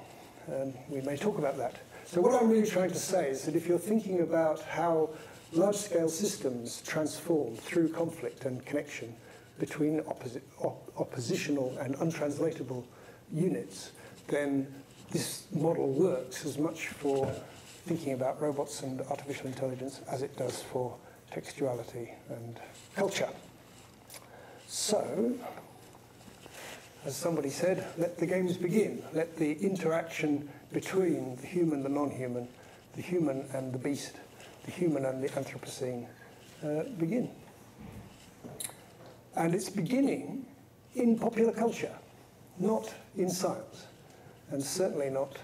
Um, we may talk about that. So what I'm really trying to say is that if you're thinking about how large-scale systems transform through conflict and connection between opposi op oppositional and untranslatable units, then this model works as much for thinking about robots and artificial intelligence as it does for textuality and culture. So, as somebody said, let the games begin. Let the interaction between the human, the non-human, the human and the beast, the human and the Anthropocene uh, begin. And it's beginning in popular culture, not in science, and certainly not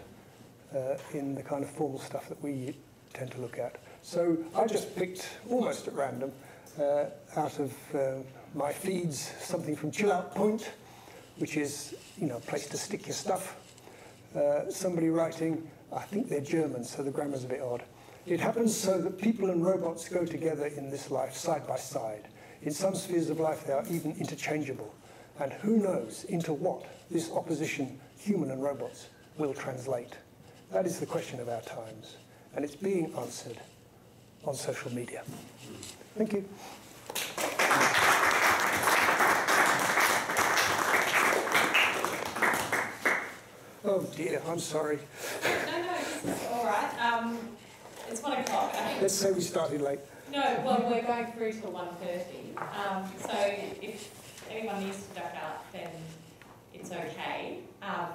uh, in the kind of formal stuff that we tend to look at. So I just picked, almost at random, uh, out of uh, my feeds, something from Chill Out Point, which is, you know, a place to stick your stuff. Uh, somebody writing, I think they're German, so the grammar's a bit odd. It happens so that people and robots go together in this life, side by side. In some spheres of life, they are even interchangeable. And who knows into what this opposition, human and robots, will translate? That is the question of our times. And it's being answered on social media. Thank you. Oh, dear, I'm sorry. No, no, it's all right. Um, it's one o'clock. Let's say we started late. No, well, we're going through till one thirty. Um, so if anyone needs to duck out, then it's okay. Um,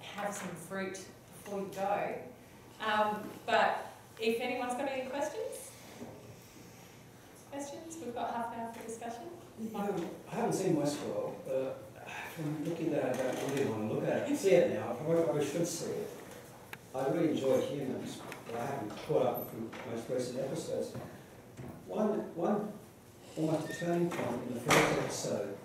have some fruit before you go. Um, but if anyone's got any questions? Questions? We've got half an hour for discussion. No, I haven't seen Westworld, but I'm looking at it, I don't really want to look at it. I see it now. I probably should see it. I really enjoy Humans, but I haven't caught up with the most recent episodes. One, one almost a turning point in the first episode,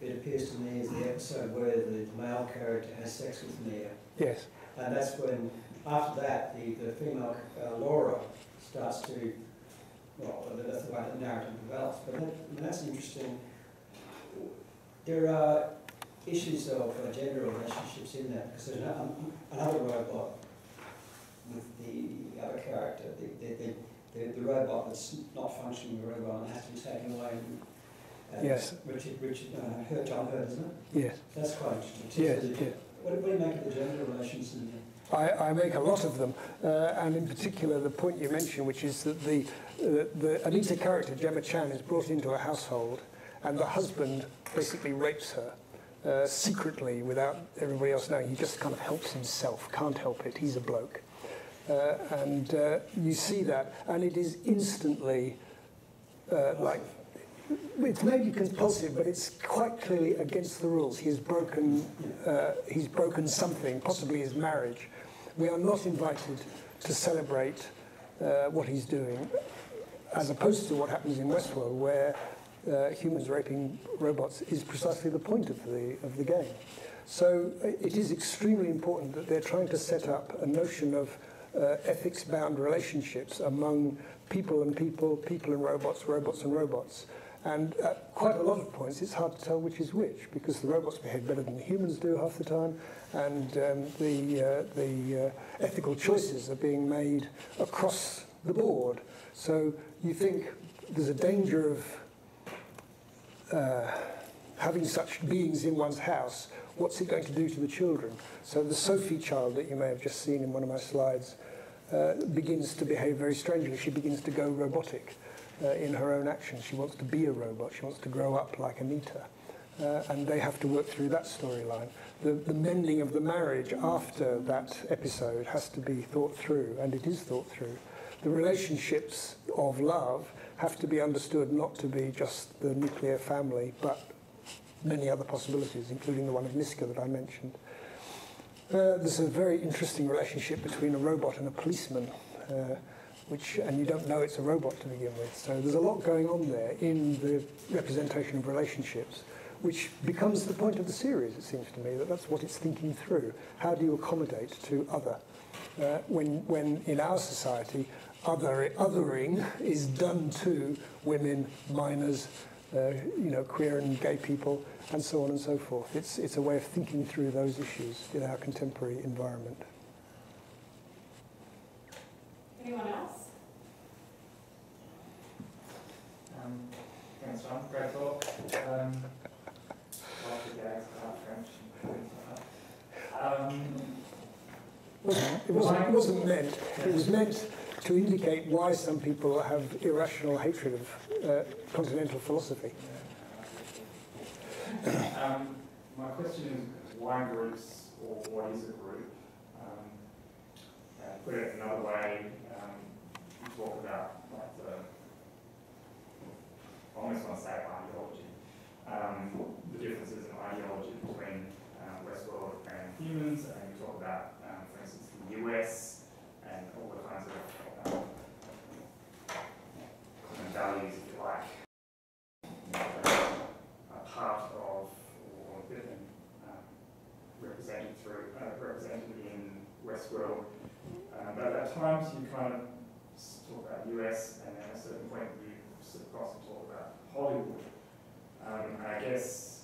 it appears to me, is the episode where the male character has sex with Mia. Yes. And that's when, after that, the, the female uh, Laura starts to, well, that's the way the narrative develops. But that, that's interesting. There are issues of uh, gender relationships in that, because there's another, another robot with the other character, the, the, the The, the robot that's not functioning, the robot and has to be taken away. And yes. Richard, Richard, uh, her, John Hurt, isn't it? Yes. That's quite interesting. Yes, yes. What, what do you make of the gender relations in there? I, I make a lot of them, uh, and in particular the point you mentioned, which is that the, uh, the Anita character, Gemma Chan, is brought into a household, and the husband basically rapes her. Uh, secretly, without everybody else knowing. He just kind of helps himself, can't help it, he's a bloke. Uh, and uh, you see that, and it is instantly, uh, like, it's maybe compulsive, but it's quite clearly against the rules. He's broken, uh, he's broken something, possibly his marriage. We are not invited to celebrate uh, what he's doing, as opposed to what happens in Westworld, where uh, humans raping robots is precisely the point of the, of the game. So it is extremely important that they're trying to set up a notion of uh, ethics-bound relationships among people and people, people and robots, robots and robots. And at quite a lot of points, it's hard to tell which is which, because the robots behave better than the humans do half the time, and um, the, uh, the uh, ethical choices are being made across the board. So you think there's a danger of uh, having such beings in one's house. What's it going to do to the children? So the Sophie child that you may have just seen in one of my slides uh, begins to behave very strangely. She begins to go robotic. Uh, in her own actions. She wants to be a robot. She wants to grow up like Anita. Uh, and they have to work through that storyline. The, the mending of the marriage after that episode has to be thought through, and it is thought through. The relationships of love have to be understood not to be just the nuclear family, but many other possibilities, including the one of Niska that I mentioned. Uh, there's a very interesting relationship between a robot and a policeman. Uh, Which, and you don't know it's a robot to begin with. So there's a lot going on there in the representation of relationships, which becomes the point of the series, it seems to me, that that's what it's thinking through. How do you accommodate to other? Uh, when, when in our society, other, othering is done to women, minors, uh, you know, queer and gay people, and so on and so forth. It's, it's a way of thinking through those issues in our contemporary environment. Anyone else? Um, thanks, John. Great talk. Um, lots of gags about French and things like that. Um, well, it, wasn't, it wasn't meant. It was meant to indicate why some people have irrational hatred of uh, continental philosophy. Um, my question is, why groups, or what is a group? Um, uh, put it another way, um, talk about like the, I almost want to say ideology, um, the differences in ideology between um, Westworld and Humans, and you talk about, um, for instance, the U S and all the kinds of um, common values, if you like, you know, are part of or um, represented through, uh, represented in Westworld. Um, but at times you kind of talk about U S, and at a certain point you across and talk about Hollywood. Um, and I guess,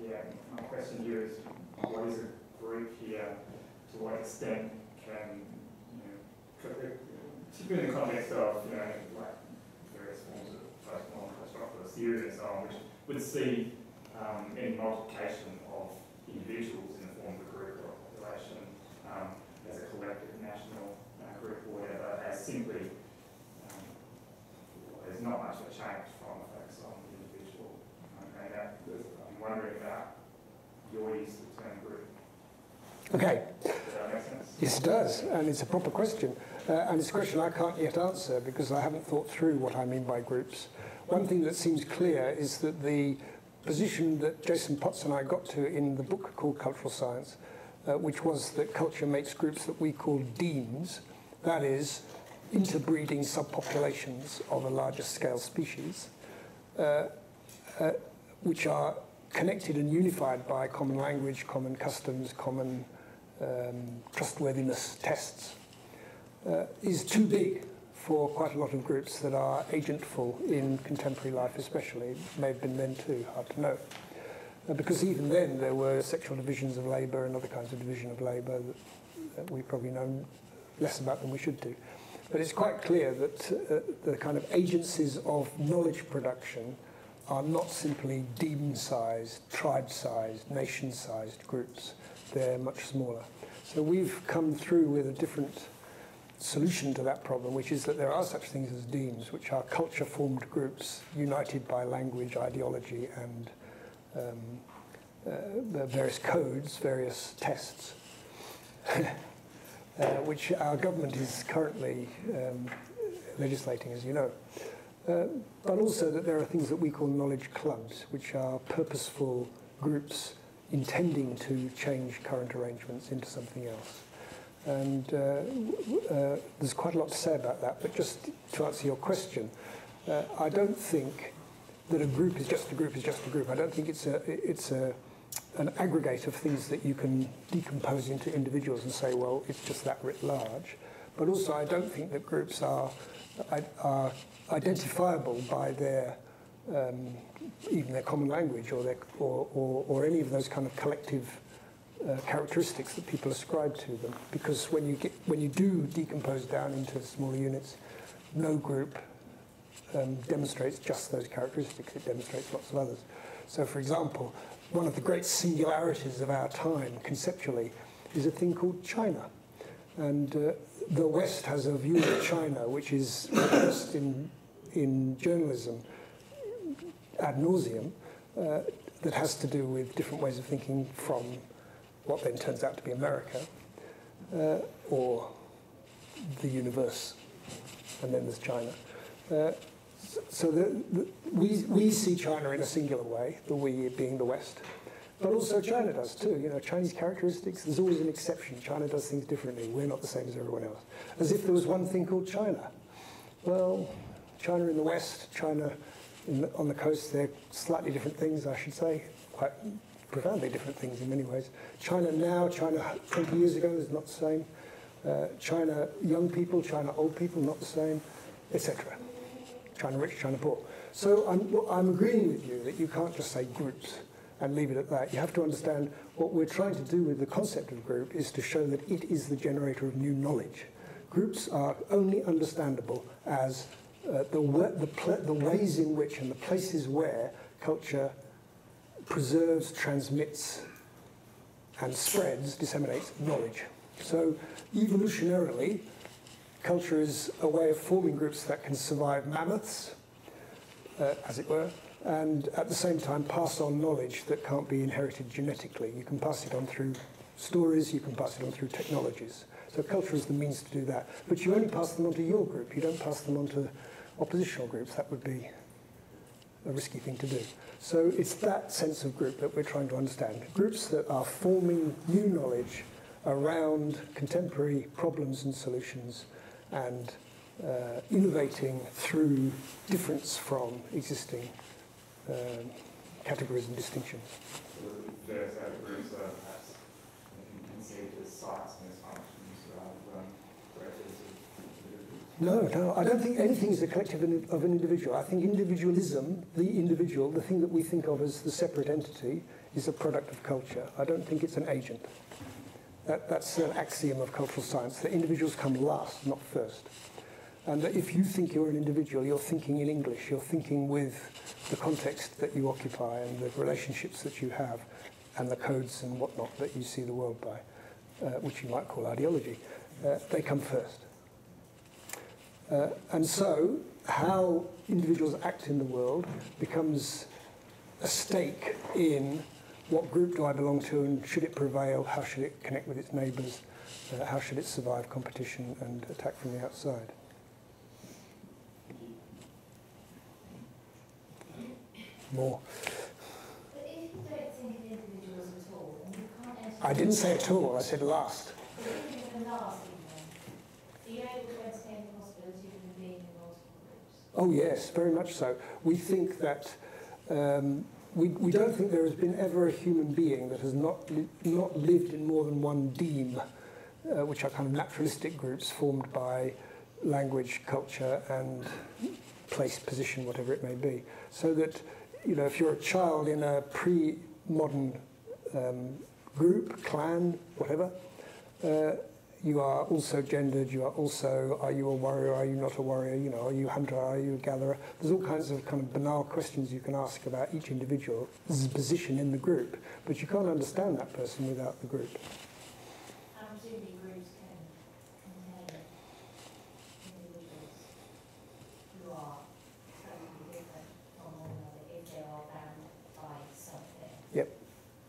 yeah, my question here is, what is a group here? To what extent can, you know, particularly in the context of, you know, like various forms of post-modern, post-structural theory and so on, which would see um, any multiplication of individuals in the form of a group or a population um, as a collective national uh, group or whatever, as simply. There's not much of a change from effects on the individual. Okay, that, I'm wondering about your use of the term group. Okay. Does that make sense? Yes, it does, and it's a proper question. Uh, and it's a question I can't yet answer because I haven't thought through what I mean by groups. One thing that seems clear is that the position that Jason Potts and I got to in the book called Cultural Science, uh, which was that culture makes groups that we call demes, that is, interbreeding subpopulations of a larger scale species, uh, uh, which are connected and unified by common language, common customs, common um, trustworthiness tests, uh, is too big for quite a lot of groups that are agentful in contemporary life especially. It may have been then too, hard to know. Uh, because even then there were sexual divisions of labour and other kinds of division of labour that, that we probably know less about than we should do. But it's quite clear that uh, the kind of agencies of knowledge production are not simply deme-sized, tribe-sized, nation-sized groups. They're much smaller. So we've come through with a different solution to that problem, which is that there are such things as demes, which are culture-formed groups united by language, ideology, and um, uh, various codes, various tests. Uh, which our government is currently um, legislating, as you know. Uh, but also that there are things that we call knowledge clubs, which are purposeful groups intending to change current arrangements into something else. And uh, uh, there's quite a lot to say about that, but just to answer your question, uh, I don't think that a group is just a group is just a group. I don't think it's a, it's a an aggregate of things that you can decompose into individuals and say, well, it's just that writ large. But also, I don't think that groups are, are identifiable by their um, even their common language or their or, or, or any of those kind of collective uh, characteristics that people ascribe to them. Because when you get when you do decompose down into smaller units, no group um, demonstrates just those characteristics. It demonstrates lots of others. So, for example, one of the great singularities of our time conceptually is a thing called China. And uh, the West has a view of China, which is expressed in, in journalism ad nauseum, uh, that has to do with different ways of thinking from what then turns out to be America, uh, or the universe, and then there's China. Uh, so the, the, we, we see China in a singular way, the we being the West. But also China does too. You know, Chinese characteristics, there's always an exception. China does things differently. We're not the same as everyone else. As if there was one thing called China. Well, China in the West, China in the, on the coast, they're slightly different things, I should say, quite profoundly different things in many ways. China now, China twenty years ago is not the same. Uh, China young people, China old people, not the same, et cetera. China rich, China poor. So I'm, I'm agreeing with you that you can't just say groups and leave it at that. You have to understand what we're trying to do with the concept of group is to show that it is the generator of new knowledge. Groups are only understandable as uh, the, the, the ways in which and the places where culture preserves, transmits, and spreads, disseminates knowledge. So evolutionarily, culture is a way of forming groups that can survive mammoths, uh, as it were, and at the same time pass on knowledge that can't be inherited genetically. You can pass it on through stories, you can pass it on through technologies. So culture is the means to do that. But you only pass them on to your group. You don't pass them on to oppositional groups. That would be a risky thing to do. So it's that sense of group that we're trying to understand. Groups that are forming new knowledge around contemporary problems and solutions and uh, innovating through difference from existing Uh, categories and distinctions. So the various categories are perhaps conceived as sites and as functions rather than graduates of individuals? No, no, I don't think anything is a collective of an individual. I think individualism, the individual, the thing that we think of as the separate entity, is a product of culture. I don't think it's an agent. That, that's an axiom of cultural science, that individuals come last, not first. And that if you think you're an individual, you're thinking in English, you're thinking with the context that you occupy and the relationships that you have and the codes and whatnot that you see the world by, uh, which you might call ideology. Uh, they come first. Uh, and so how individuals act in the world becomes a stake in what group do I belong to and should it prevail, how should it connect with its neighbours, uh, how should it survive competition and attack from the outside. More. But if you don't think of individuals at all, and you can't enter... I didn't say at all, I said last. But if you're last, even, are you able to entertain the possibility of being in multiple groups? Oh yes, very much so. We think that... Um, we, we don't think there has been ever a human being that has not, li not lived in more than one deme, uh, which are kind of naturalistic groups formed by language, culture, and place, position, whatever it may be. So that... You know, if you're a child in a pre-modern um, group, clan, whatever, uh, you are also gendered, you are also, are you a warrior, are you not a warrior, you know, are you a hunter, are you a gatherer? There's all kinds of kind of banal questions you can ask about each individual's position in the group, but you can't understand that person without the group. And presumably groups can contain individuals who are... Yep.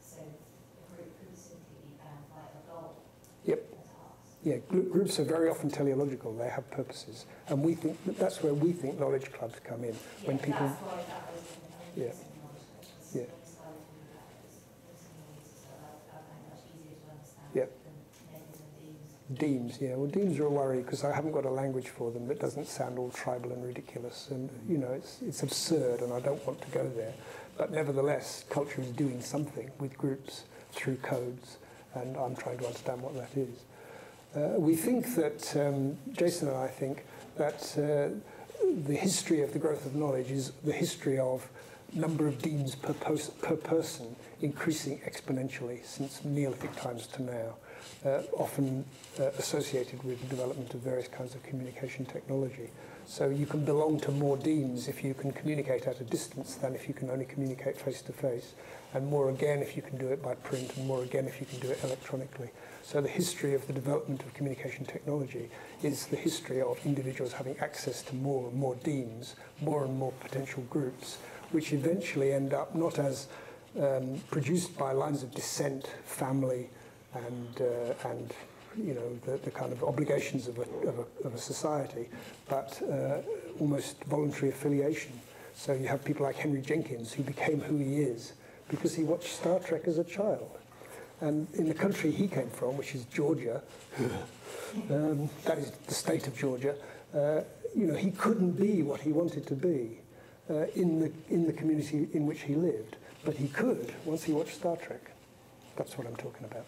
So a group could simply be bound by a goal. Yep. Yeah, groups are very often teleological. They have purposes, and we think that's where we think knowledge clubs come in. Yeah, when people. That's why that was in, yeah. Yeah. Yeah. Yep. Deems, yeah. Well, Deems are a worry because I haven't got a language for them that doesn't sound all tribal and ridiculous. And, you know, it's, it's absurd and I don't want to go there. But nevertheless, culture is doing something with groups through codes, and I'm trying to understand what that is. Uh, we think that, um, Jason and I think, that uh, the history of the growth of knowledge is the history of number of deems per, pos per person increasing exponentially since Neolithic times to now, uh, often uh, associated with the development of various kinds of communication technology. So you can belong to more deems if you can communicate at a distance than if you can only communicate face to face, and more again if you can do it by print, and more again if you can do it electronically. So the history of the development of communication technology is the history of individuals having access to more and more deems, more and more potential groups, which eventually end up not as um, produced by lines of descent, family, and, uh, and you know, the, the kind of obligations of a, of a, of a society, but uh, almost voluntary affiliation. So you have people like Henry Jenkins, who became who he is because he watched Star Trek as a child. And in the country he came from, which is Georgia, um, that is the state of Georgia, uh, you know, he couldn't be what he wanted to be uh, in, the, in the community in which he lived. But he could once he watched Star Trek. That's what I'm talking about.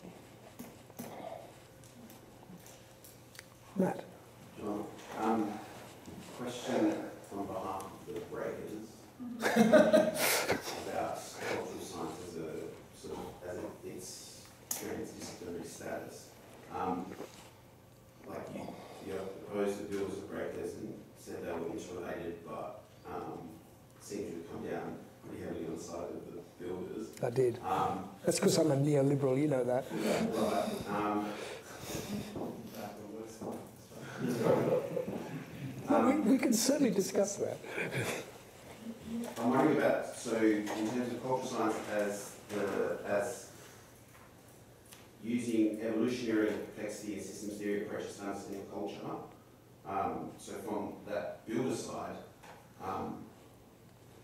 Matt. John, um, question on behalf of the breakers about cultural science as a sort of as a, its transdisciplinary status. Um, like you, you opposed the bills of breakers and said they were interrelated, but um, seemed to come down pretty heavily on the side of the builders. I did. Um, That's because I'm a neoliberal. You know that. Yeah, right. Um, Well, we, we can certainly discuss that. I'm wondering about, so in terms of cultural science as, the, as using evolutionary complexity and systems theory approaches to understanding culture, um, so from that builder side, um,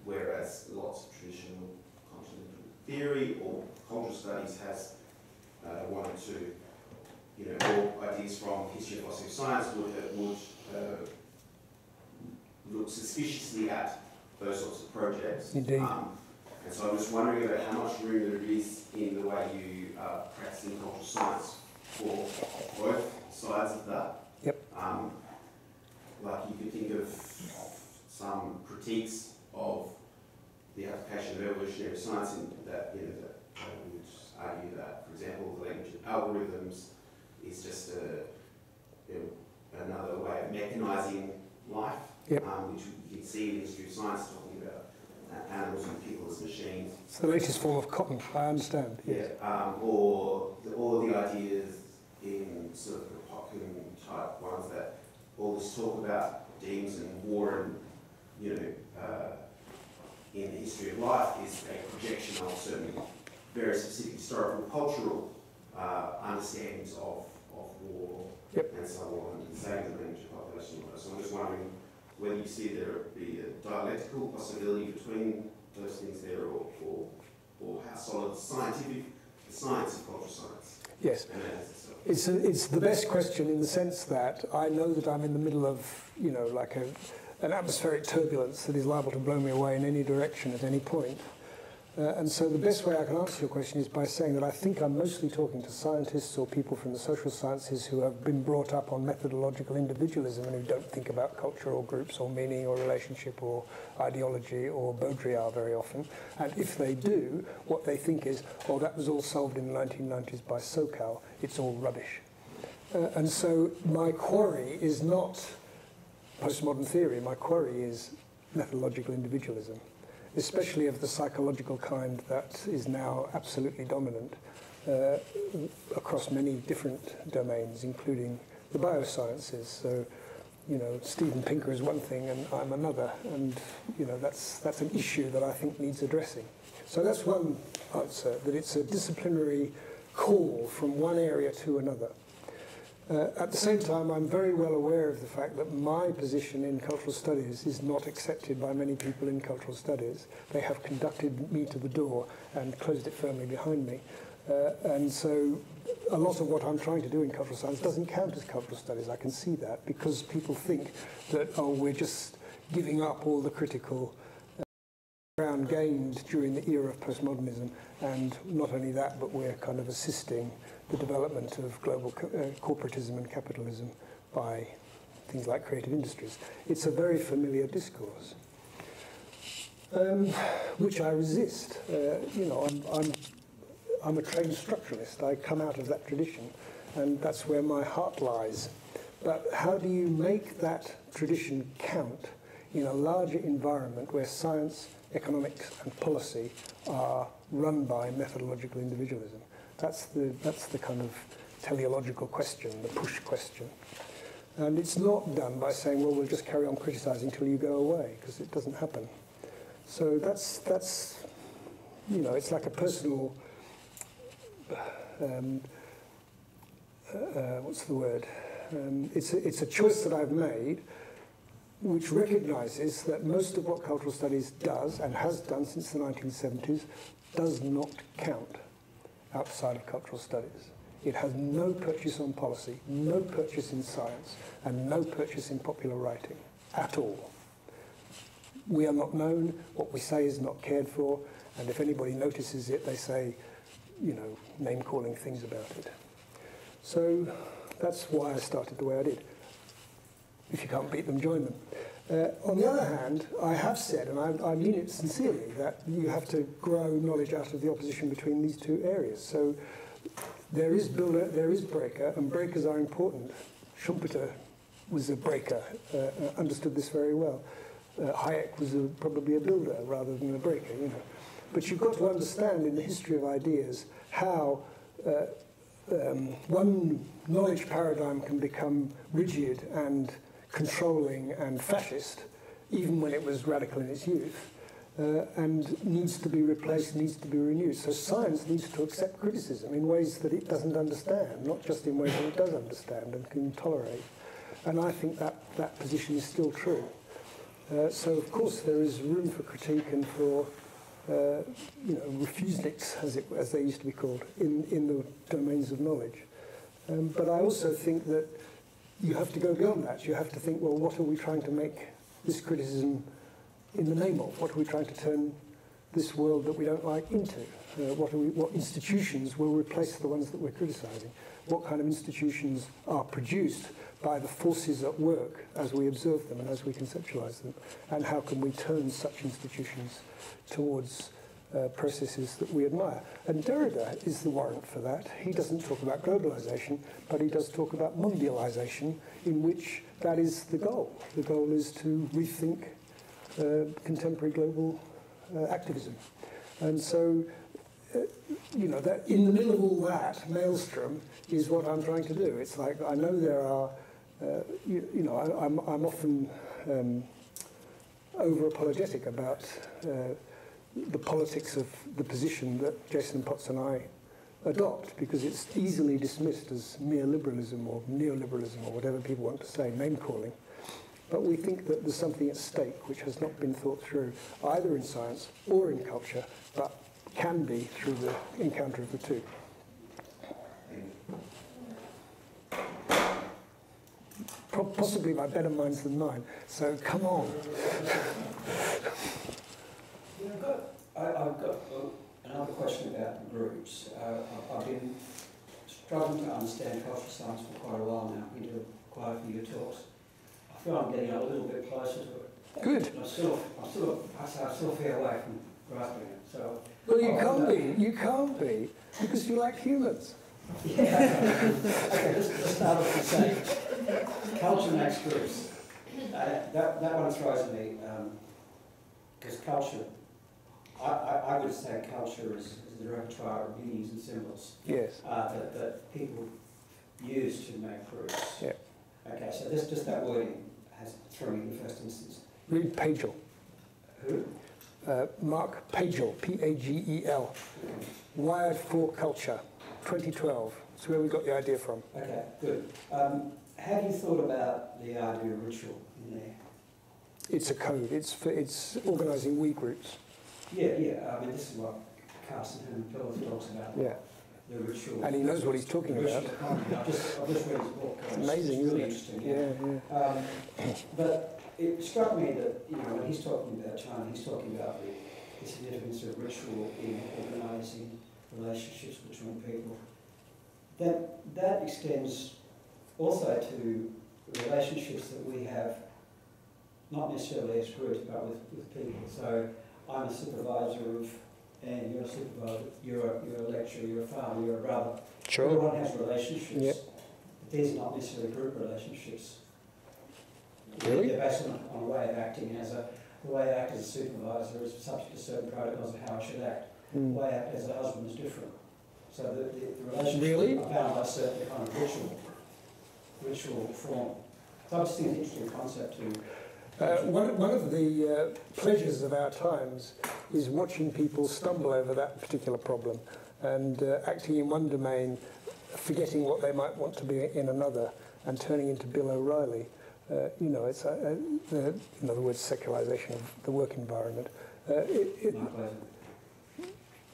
whereas lots of traditional continental theory or cultural studies has uh, wanted to, you know, all ideas from history of philosophy of science would, uh, would uh, look suspiciously at those sorts of projects. Indeed. Um, and so I'm just wondering about how much room there is in the way you are practicing cultural science for both sides of that. Yep. Um, like you could think of some critiques of the application of evolutionary science in that, you know, that I would argue that, for example, the language of algorithms is just a, you know, another way of mechanising life, yep. um, which you can see in the history of science talking about uh, animals and people as machines. It's the latest form of cotton, I understand. Yes. Yeah, um, or the, all the ideas in sort of the Popkin type ones that all this talk about deems and war and, you know, uh, in the history of life is a projection of certain very specific historical, cultural uh, understandings of war, yep. and so on, and saving the range of population. So I'm just wondering whether you see there be a dialectical possibility between those things there, or, or, or how solid scientific, the science of cultural science. Yes, it's, a, it's the best question in the sense that I know that I'm in the middle of, you know, like a, an atmospheric turbulence that is liable to blow me away in any direction at any point. Uh, and so the best way I can answer your question is by saying that I think I'm mostly talking to scientists or people from the social sciences who have been brought up on methodological individualism and who don't think about culture or groups or meaning or relationship or ideology or Baudrillard very often. And if they do, what they think is, oh, that was all solved in the nineteen nineties by SoCal, it's all rubbish. Uh, and so my quarry is not postmodern theory, my quarry is methodological individualism, especially of the psychological kind that is now absolutely dominant uh, across many different domains, including the biosciences. So, you know, Steven Pinker is one thing and I'm another, and, you know, that's, that's an issue that I think needs addressing. So that's one answer, that it's a disciplinary call from one area to another. Uh, at the same time, I'm very well aware of the fact that my position in cultural studies is not accepted by many people in cultural studies. They have conducted me to the door and closed it firmly behind me. Uh, and so a lot of what I'm trying to do in cultural science doesn't count as cultural studies. I can see that, because people think that, oh, we're just giving up all the critical uh, ground gained during the era of postmodernism. And not only that, but we're kind of assisting the development of global co uh, corporatism and capitalism by things like creative industries. It's a very familiar discourse, um, which I resist. Uh, you know, I'm, I'm I'm a trained structuralist. I come out of that tradition, and that's where my heart lies. But how do you make that tradition count in a larger environment where science, economics, and policy are run by methodological individualism? That's the, that's the kind of teleological question, the push question. And it's not done by saying, well, we'll just carry on criticizing until you go away, because it doesn't happen. So that's, that's, you know, it's like a personal... Um, uh, what's the word? Um, it's, a, it's a choice that I've made, which recognizes that most of what cultural studies does, and has done since the nineteen seventies, does not count outside of cultural studies. It has no purchase on policy, no purchase in science, and no purchase in popular writing at all. We are not known, what we say is not cared for, and if anybody notices it, they say, you know, name-calling things about it. So that's why I started the way I did. If you can't beat them, join them. Uh, on the other hand, I have said, and I, I mean it sincerely, that you have to grow knowledge out of the opposition between these two areas. So there is builder, there is breaker, and breakers are important. Schumpeter was a breaker, uh, understood this very well. Uh, Hayek was a, probably a builder rather than a breaker, you know. But you've got to understand in the history of ideas how uh, um, one knowledge paradigm can become rigid and controlling and fascist, even when it was radical in its youth, uh, and needs to be replaced, needs to be renewed. So science needs to accept criticism in ways that it doesn't understand, not just in ways that it does understand and can tolerate. And I think that, that position is still true. Uh, so, of course, there is room for critique and for... Uh, you know, refuseniks, as, it, as they used to be called, in, in the domains of knowledge. Um, but I also think that you have to go beyond that. You have to think, well, what are we trying to make this criticism in the name of? What are we trying to turn this world that we don't like into? Uh, what, are we, what institutions will replace the ones that we're criticising? What kind of institutions are produced by the forces at work as we observe them and as we conceptualise them? And how can we turn such institutions towards uh, processes that we admire? And Derrida is the warrant for that. He doesn't talk about globalization, but he does talk about mondialization, in which that is the goal. The goal is to rethink uh, contemporary global uh, activism. And so, uh, you know, that in the middle of all that maelstrom is what I'm trying to do. It's like, I know there are, uh, you, you know, I, I'm, I'm often um, over-apologetic about uh, the politics of the position that Jason Potts and I adopt, because it's easily dismissed as mere liberalism or neoliberalism or whatever people want to say, name-calling. But we think that there's something at stake which has not been thought through, either in science or in culture, but can be through the encounter of the two. Possibly by better minds than mine, so come on. Yeah, I've got, I, I've got another question about the groups. Uh, I've been struggling to understand cultural science for quite a while now. We do quite a few of your talks. I feel I'm getting a little bit closer to it. Good. I still, I still, I still feel away from grasping it. So. Well, you can't be. You can't be, because you like humans. Yeah. Okay, let's, let's start off and say culture makes groups. Uh, that, that one throws me, because um, culture, I, I, I would say culture is, is the repertoire of meanings and symbols. Yes. Uh, that, that people use to make groups. Yeah. Okay, so this, just that wording has thrown me in the first instance. Read Pagel. Who? Uh, Mark Pagel, P A G E L. Okay. Wired for Culture. twenty twelve. That's where we got the idea from. Okay, good. Um, have you thought about the idea of ritual in there? It's a code. It's for, it's organising we groups. Yeah, yeah. I mean, this is what Carson Herman Piller talks about. Yeah. the ritual. And he knows what he's talking about. Just, just read his book. It's amazing, isn't it? Yeah, yeah. Um, but it struck me that, you know, when he's talking about China, he's talking about the, the significance of ritual in organising relationships between people. That, that extends also to relationships that we have, not necessarily as groups, but with, with people. So I'm a supervisor of, and you're a supervisor, you're a, you're a lecturer, you're a father, you're a brother. Sure. Everyone has relationships, yep. But these are not necessarily group relationships. Really? They're based on, on a way of acting. As a, the way I act as a supervisor is subject to certain protocols of how I should act. Mm. The way I act as a husband is different. So the, the, the relationship really? Are bound by a certain kind of ritual, ritual form. So I just think it's an interesting concept to... Uh, one, one of the uh, pleasures of our times is watching people stumble over that particular problem and uh, acting in one domain, forgetting what they might want to be in another and turning into Bill O'Reilly. Uh, you know, it's, uh, uh, the, in other words, secularisation of the work environment. Uh, it, it,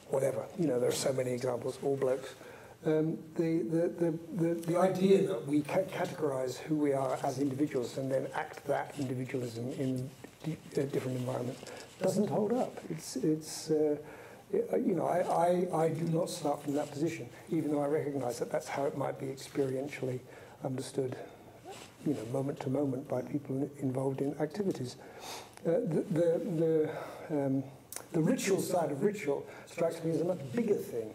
whatever, you know, there are so many examples, all blokes. Um, the, the, the, the, the idea that we ca categorise who we are as individuals and then act that individualism in di a different environment doesn't hold up. It's, it's uh, it, you know, I, I, I do not start from that position, even though I recognise that that's how it might be experientially understood, you know, moment to moment by people involved in activities. Uh, the, the, the, um, the ritual side of ritual strikes me as a much bigger thing.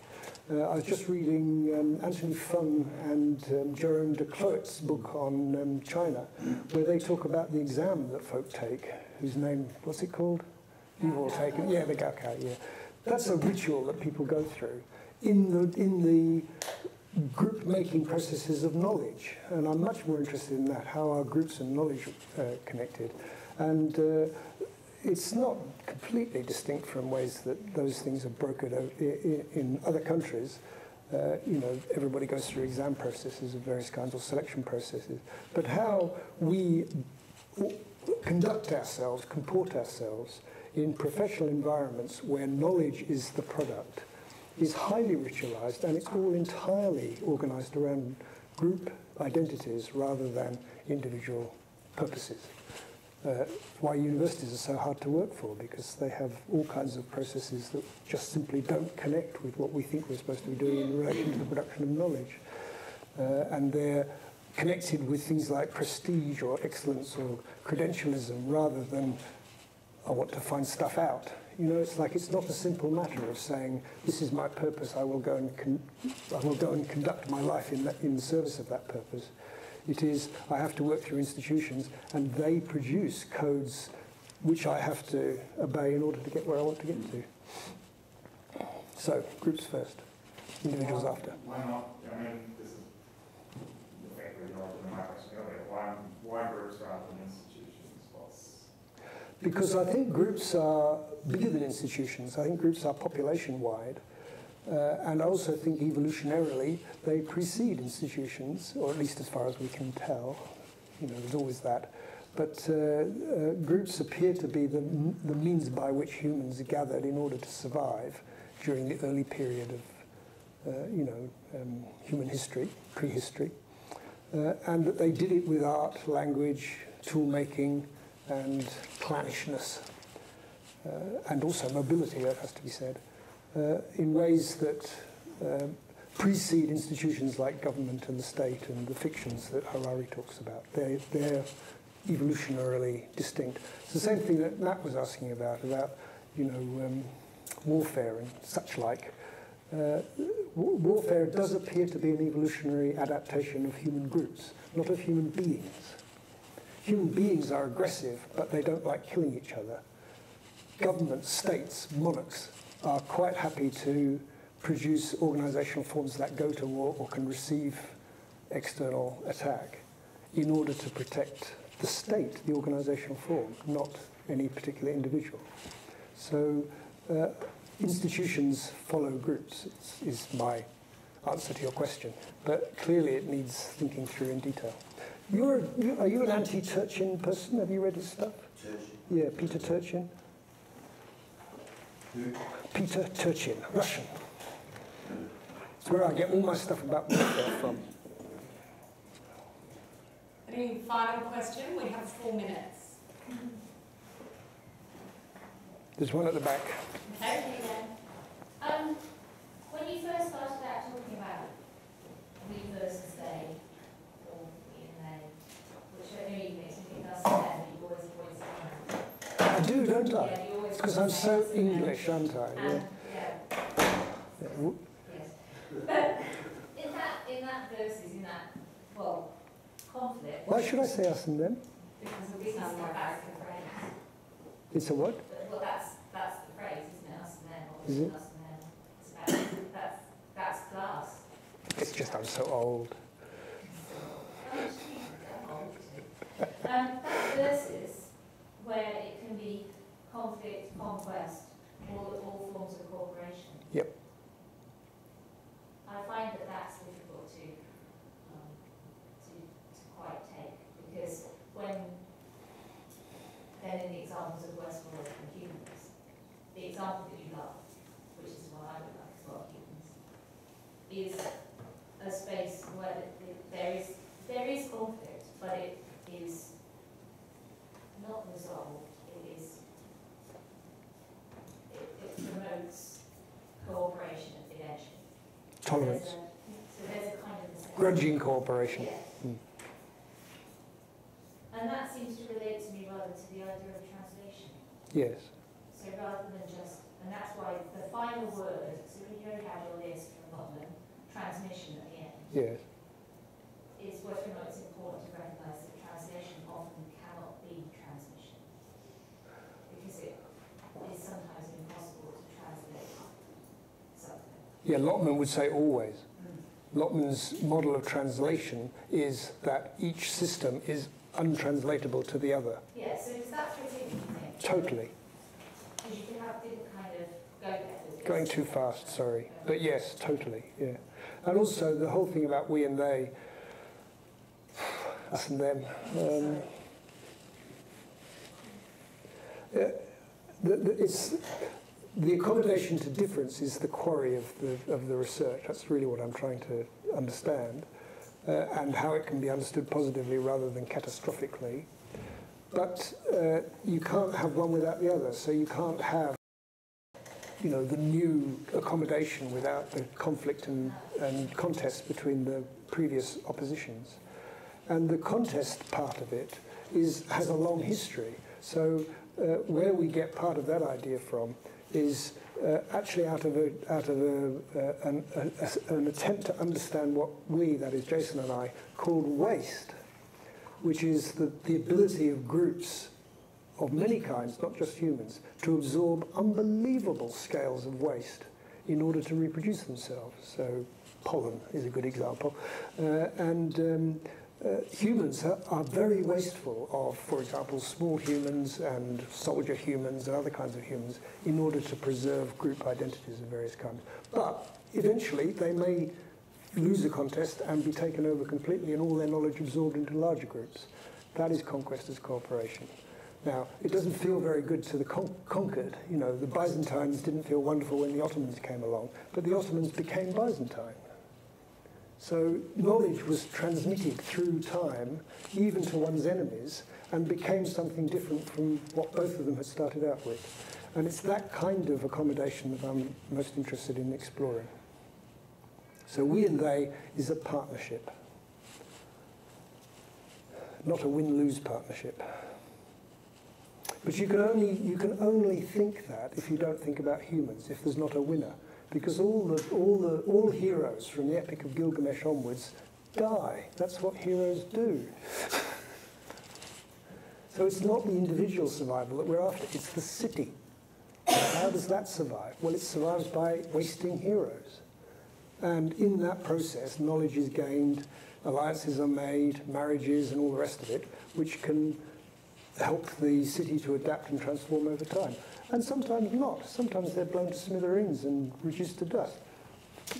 Uh, I was just reading um, Anthony Fung and um, Jerome de Cloet's book on um, China, where they talk about the exam that folk take, whose name, what's it called? You've all taken, yeah, the Gaokao, yeah. That's a ritual that people go through in the, in the group-making processes of knowledge. And I'm much more interested in that, how our groups and knowledge are uh, connected. And uh, it's not completely distinct from ways that those things are brokered out in other countries. Uh, you know, everybody goes through exam processes of various kinds or selection processes. But how we conduct ourselves, comport ourselves in professional environments where knowledge is the product is highly ritualized, and it's all entirely organized around group identities rather than individual purposes. Uh, why universities are so hard to work for, because they have all kinds of processes that just simply don't connect with what we think we're supposed to be doing in relation to the production of knowledge. Uh, and they're connected with things like prestige or excellence or credentialism rather than, I want to find stuff out. You know, it's like, it's not a simple matter of saying, this is my purpose, I will go and, con I will go and conduct my life in, that, in service of that purpose. It is, I have to work through institutions, and they produce codes which I have to obey in order to get where I want to get to. So, groups first, individuals after. Why not? I mean, this is effectively relevant to my question earlier. Why, why groups rather than institutions? What's... Because I think groups are bigger than institutions. I think groups are population-wide. Uh, and I also think evolutionarily they precede institutions, or at least as far as we can tell. You know, there's always that. But uh, uh, groups appear to be the, the means by which humans gathered in order to survive during the early period of, uh, you know, um, human history, prehistory. Uh, and that they did it with art, language, tool-making, and clannishness. Uh, and also mobility, that has to be said. Uh, in ways that uh, precede institutions like government and the state and the fictions that Harari talks about. They're, they're evolutionarily distinct. It's the same thing that Matt was asking about, about you know, um, warfare and such like. Uh, warfare does appear to be an evolutionary adaptation of human groups, not of human beings. Human beings are aggressive, but they don't like killing each other. Governments, states, monarchs are quite happy to produce organizational forms that go to war or can receive external attack in order to protect the state, the organizational form, not any particular individual. So uh, institutions follow groups, is my answer to your question. But clearly it needs thinking through in detail. You're, are you an anti-Turchin person? Have you read his stuff? Yeah, Peter Turchin. Peter Turchin, Russian. It's where I get all my stuff about myself from. Any final question? We have four minutes. There's one at the back. Okay. Um, when you first started out talking about we versus they, or we and they, which I know you basically does say that, but you always avoid saying that. I do, don't I? Yeah, it's because I'm so English, aren't I? Yeah. Yeah. Yeah. But in that, in that versus, in that, well, conflict. Why should I say us and them? Because we sound more back the phrase. It's a what? Well, that's that's the phrase, isn't it? Us and them. Or is it? Us and them. It's about, that's that's class. It's just I'm so old. um, that versus where it can be conflict, conquest, all all forms of cooperation. Yep. I find that that's difficult to, um, to, to quite take, because when, then in the examples of Westworld and Humans, the example that you love, which is what I would like as well, Humans, is a space where there is, there is conflict, but it is not resolved, it is, it, it promotes cooperation at the edge. Tolerance. So there's a, so there's a kind of grudging cooperation. Yes. Mm. And that seems to relate to me rather to the idea of translation. Yes. So rather than just, and that's why the final word, so you already have your list from Lotman, transmission at the end. Yes. Is whether or not it's important to recognise that translation often cannot be transmission. Because it is sometimes impossible to translate. Yeah, Lotman would say always. Mm. Lotman's model of translation is that each system is untranslatable to the other. Yeah, so is that strategic? Totally. Because you can have people kind of go backwards. Going too fast, sorry. But yes, totally, yeah. And also the whole thing about we and they, us and them. Um, yeah, the, the, it's... The accommodation to difference is the quarry of the, of the research. That's really what I'm trying to understand, uh, and how it can be understood positively rather than catastrophically. But uh, you can't have one without the other, so you can't have, you know, the new accommodation without the conflict and, and contest between the previous oppositions. And the contest part of it is, has a long history. So uh, where we get part of that idea from is uh, actually out of, a, out of a, uh, an, a, an attempt to understand what we, that is Jason and I, called waste, which is the, the ability of groups of many kinds, not just humans, to absorb unbelievable scales of waste in order to reproduce themselves. So pollen is a good example. Uh, and um, uh, humans are, are very wasteful of, for example, small humans and soldier humans and other kinds of humans in order to preserve group identities of various kinds. But eventually they may lose a contest and be taken over completely and all their knowledge absorbed into larger groups. That is conquest as cooperation. Now, it doesn't feel very good to the con conquered. You know, the Byzantines didn't feel wonderful when the Ottomans came along, but the Ottomans became Byzantine. So knowledge was transmitted through time, even to one's enemies, and became something different from what both of them had started out with. And it's that kind of accommodation that I'm most interested in exploring. So we and they is a partnership, not a win-lose partnership. But you can only, you can only think that if you don't think about humans, if there's not a winner. Because all the, all the, all heroes from the Epic of Gilgamesh onwards die. That's what heroes do. So it's not the individual survival that we're after, it's the city. How does that survive? Well, it survives by wasting heroes. And in that process, knowledge is gained, alliances are made, marriages and all the rest of it, which can help the city to adapt and transform over time. And sometimes not. Sometimes they're blown to smithereens and reduced to dust.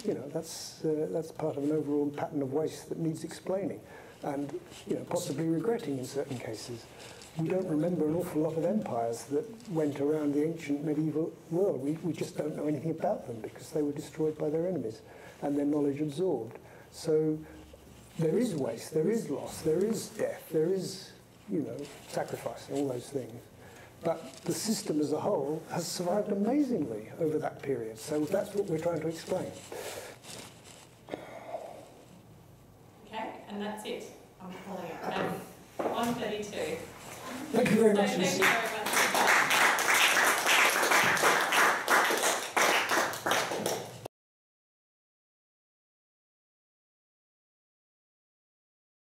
You know, that's, uh, that's part of an overall pattern of waste that needs explaining and, you know, possibly regretting in certain cases. we don't remember an awful lot of empires that went around the ancient medieval world. We, we just don't know anything about them because they were destroyed by their enemies and their knowledge absorbed. So there is waste, there is loss, there is death, there is, you know, sacrifice and all those things. But the system as a whole has survived amazingly over that period. So that's what we're trying to explain. Okay, and that's it. I'm calling it. one thirty-two. Thank you very much.